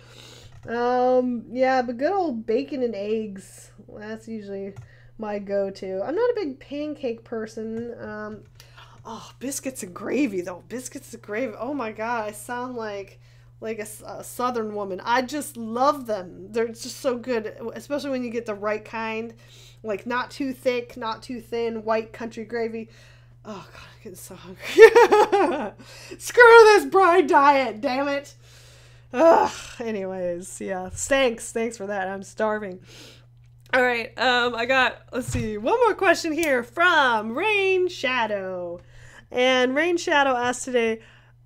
Yeah, but good old bacon and eggs. That's usually my go-to. I'm not a big pancake person. Oh, biscuits and gravy though. Biscuits and gravy. Oh my God, I sound like a southern woman. I just love them. They're just so good, especially when you get the right kind, like not too thick, not too thin, white country gravy. Oh God, I'm getting so hungry. Screw this bride diet, damn it. Ugh. Anyways, yeah, thanks for that. I'm starving. All right, I got, let's see, one more question here from Rain Shadow. And Rain Shadow asked today,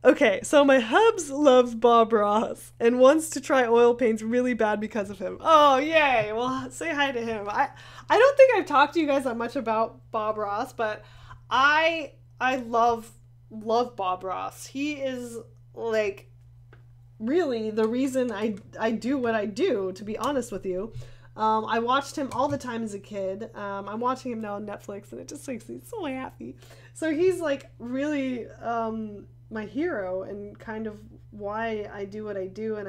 okay, so my hubs loves Bob Ross and wants to try oil paints really bad because of him. Oh, yay. Well, say hi to him. I don't think I've talked to you guys that much about Bob Ross, but I love Bob Ross. He is, like, really the reason I do what I do, to be honest with you. I watched him all the time as a kid. I'm watching him now on Netflix, and it just makes me so happy. So he's, like, really... my hero and kind of why I do what I do, and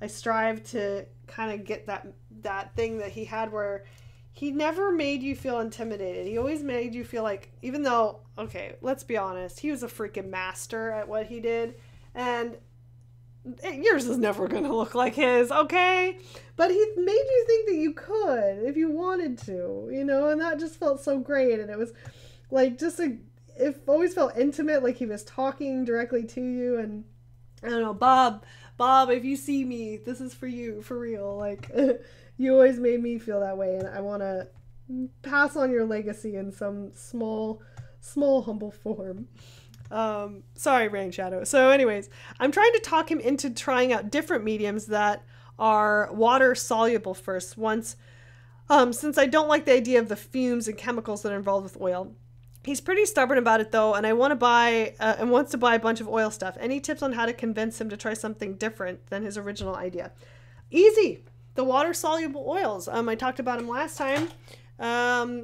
I strive to kind of get that thing that he had where he never made you feel intimidated. He always made you feel like, even though, okay, let's be honest, he was a freaking master at what he did, and yours is never gonna look like his, okay? But he made you think that you could if you wanted to, you know, and that just felt so great, and it was like just a... It always felt intimate, like he was talking directly to you. And I don't know, Bob, if you see me, this is for you, for real. Like, you always made me feel that way, and I want to pass on your legacy in some small, humble form. Sorry, Rain Shadow. So anyways, I'm trying to talk him into trying out different mediums that are water soluble first, since I don't like the idea of the fumes and chemicals that are involved with oil. He's pretty stubborn about it though, and wants to buy a bunch of oil stuff. Any tips on how to convince him to try something different than his original idea? Easy, the water soluble oils. I talked about them last time.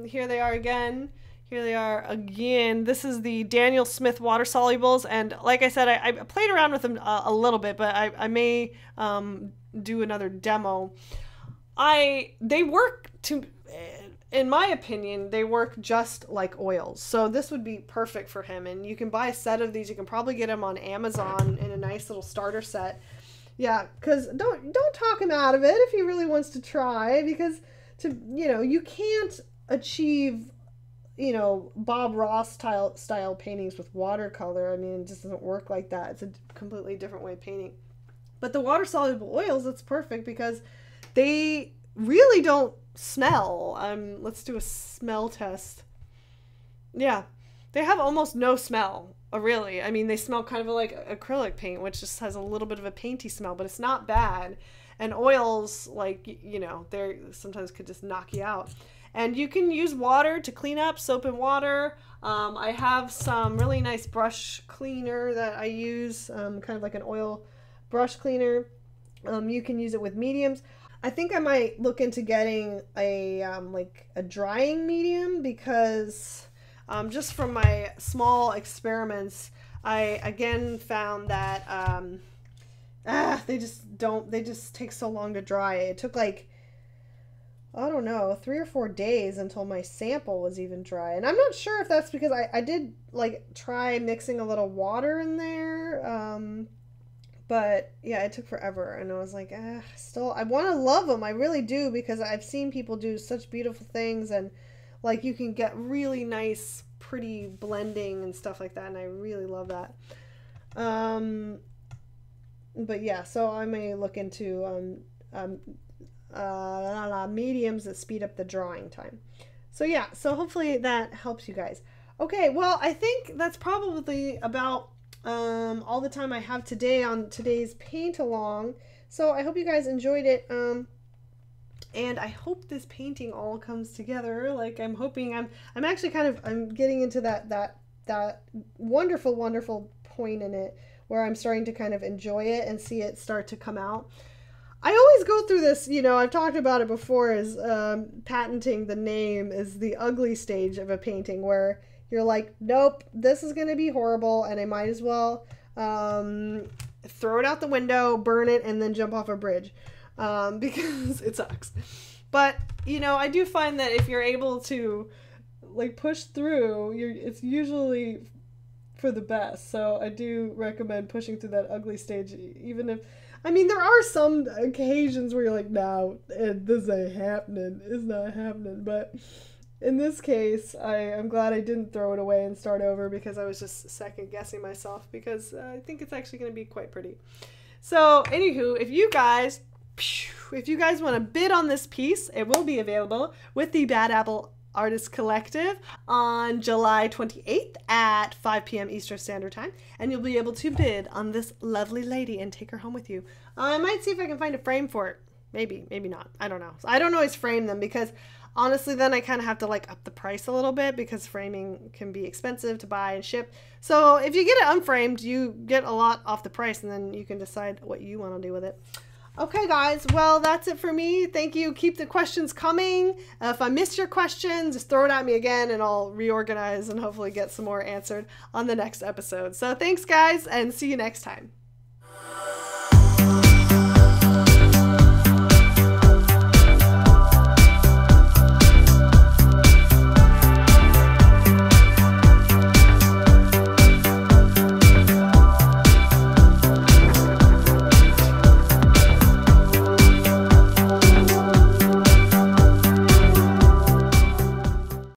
Here they are again. This is the Daniel Smith water solubles, and like I said, I played around with them a little bit, but I may do another demo. They work to. In my opinion, they work just like oils. So this would be perfect for him. And you can buy a set of these. You can probably get them on Amazon in a nice little starter set. Yeah, because don't talk him out of it if he really wants to try. Because, you know, you can't achieve, you know, Bob Ross style paintings with watercolor. I mean, it just doesn't work like that. It's a completely different way of painting. But the water-soluble oils, it's perfect because they really don't smell. Let's do a smell test. Yeah, they have almost no smell, really. I mean, they smell kind of like acrylic paint, which just has a little bit of a painty smell, but it's not bad. And oils, like, you know, they sometimes could just knock you out. And you can use water to clean up, soap and water. I have some really nice brush cleaner that I use, kind of like an oil brush cleaner. You can use it with mediums. I think I might look into getting a like a drying medium, because just from my small experiments, I again found that they just take so long to dry. It took like, I don't know, 3 or 4 days until my sample was even dry. And I'm not sure if that's because I did like try mixing a little water in there. But yeah, it took forever. And I was like, still, I want to love them. I really do, because I've seen people do such beautiful things, and like you can get really nice, pretty blending and stuff like that. And I really love that. But yeah, so I may look into, mediums that speed up the drawing time. So yeah, so hopefully that helps you guys. Okay, well, I think that's probably about all the time I have today on today's paint along. So I hope you guys enjoyed it, and I hope this painting all comes together. Like I'm hoping, I'm actually kind of, I'm getting into that wonderful, wonderful point in it where I'm starting to kind of enjoy it and see it start to come out. I always go through this, you know, I've talked about it before, is patenting the name is the ugly stage of a painting, where you're like, nope, this is going to be horrible, and I might as well throw it out the window, burn it, and then jump off a bridge, because it sucks. But, you know, I do find that if you're able to, like, push through, it's usually for the best. So I do recommend pushing through that ugly stage, even if, I mean, there are some occasions where you're like, no, this ain't happening, it's not happening, but in this case, I'm glad I didn't throw it away and start over, because I was just second-guessing myself, because I think it's actually going to be quite pretty. So, anywho, if you guys want to bid on this piece, it will be available with the Bad Apple Artist Collective on July 28th at 5 p.m. Eastern Standard Time, and you'll be able to bid on this lovely lady and take her home with you. I might see if I can find a frame for it. Maybe, maybe not. I don't know. I don't always frame them, because honestly, then I kind of have to like up the price a little bit, because framing can be expensive to buy and ship. So if you get it unframed, you get a lot off the price, and then you can decide what you want to do with it. Okay, guys. Well, that's it for me. Thank you. Keep the questions coming. If I miss your questions, just throw it at me again, and I'll reorganize and hopefully get some more answered on the next episode. So thanks, guys, and see you next time.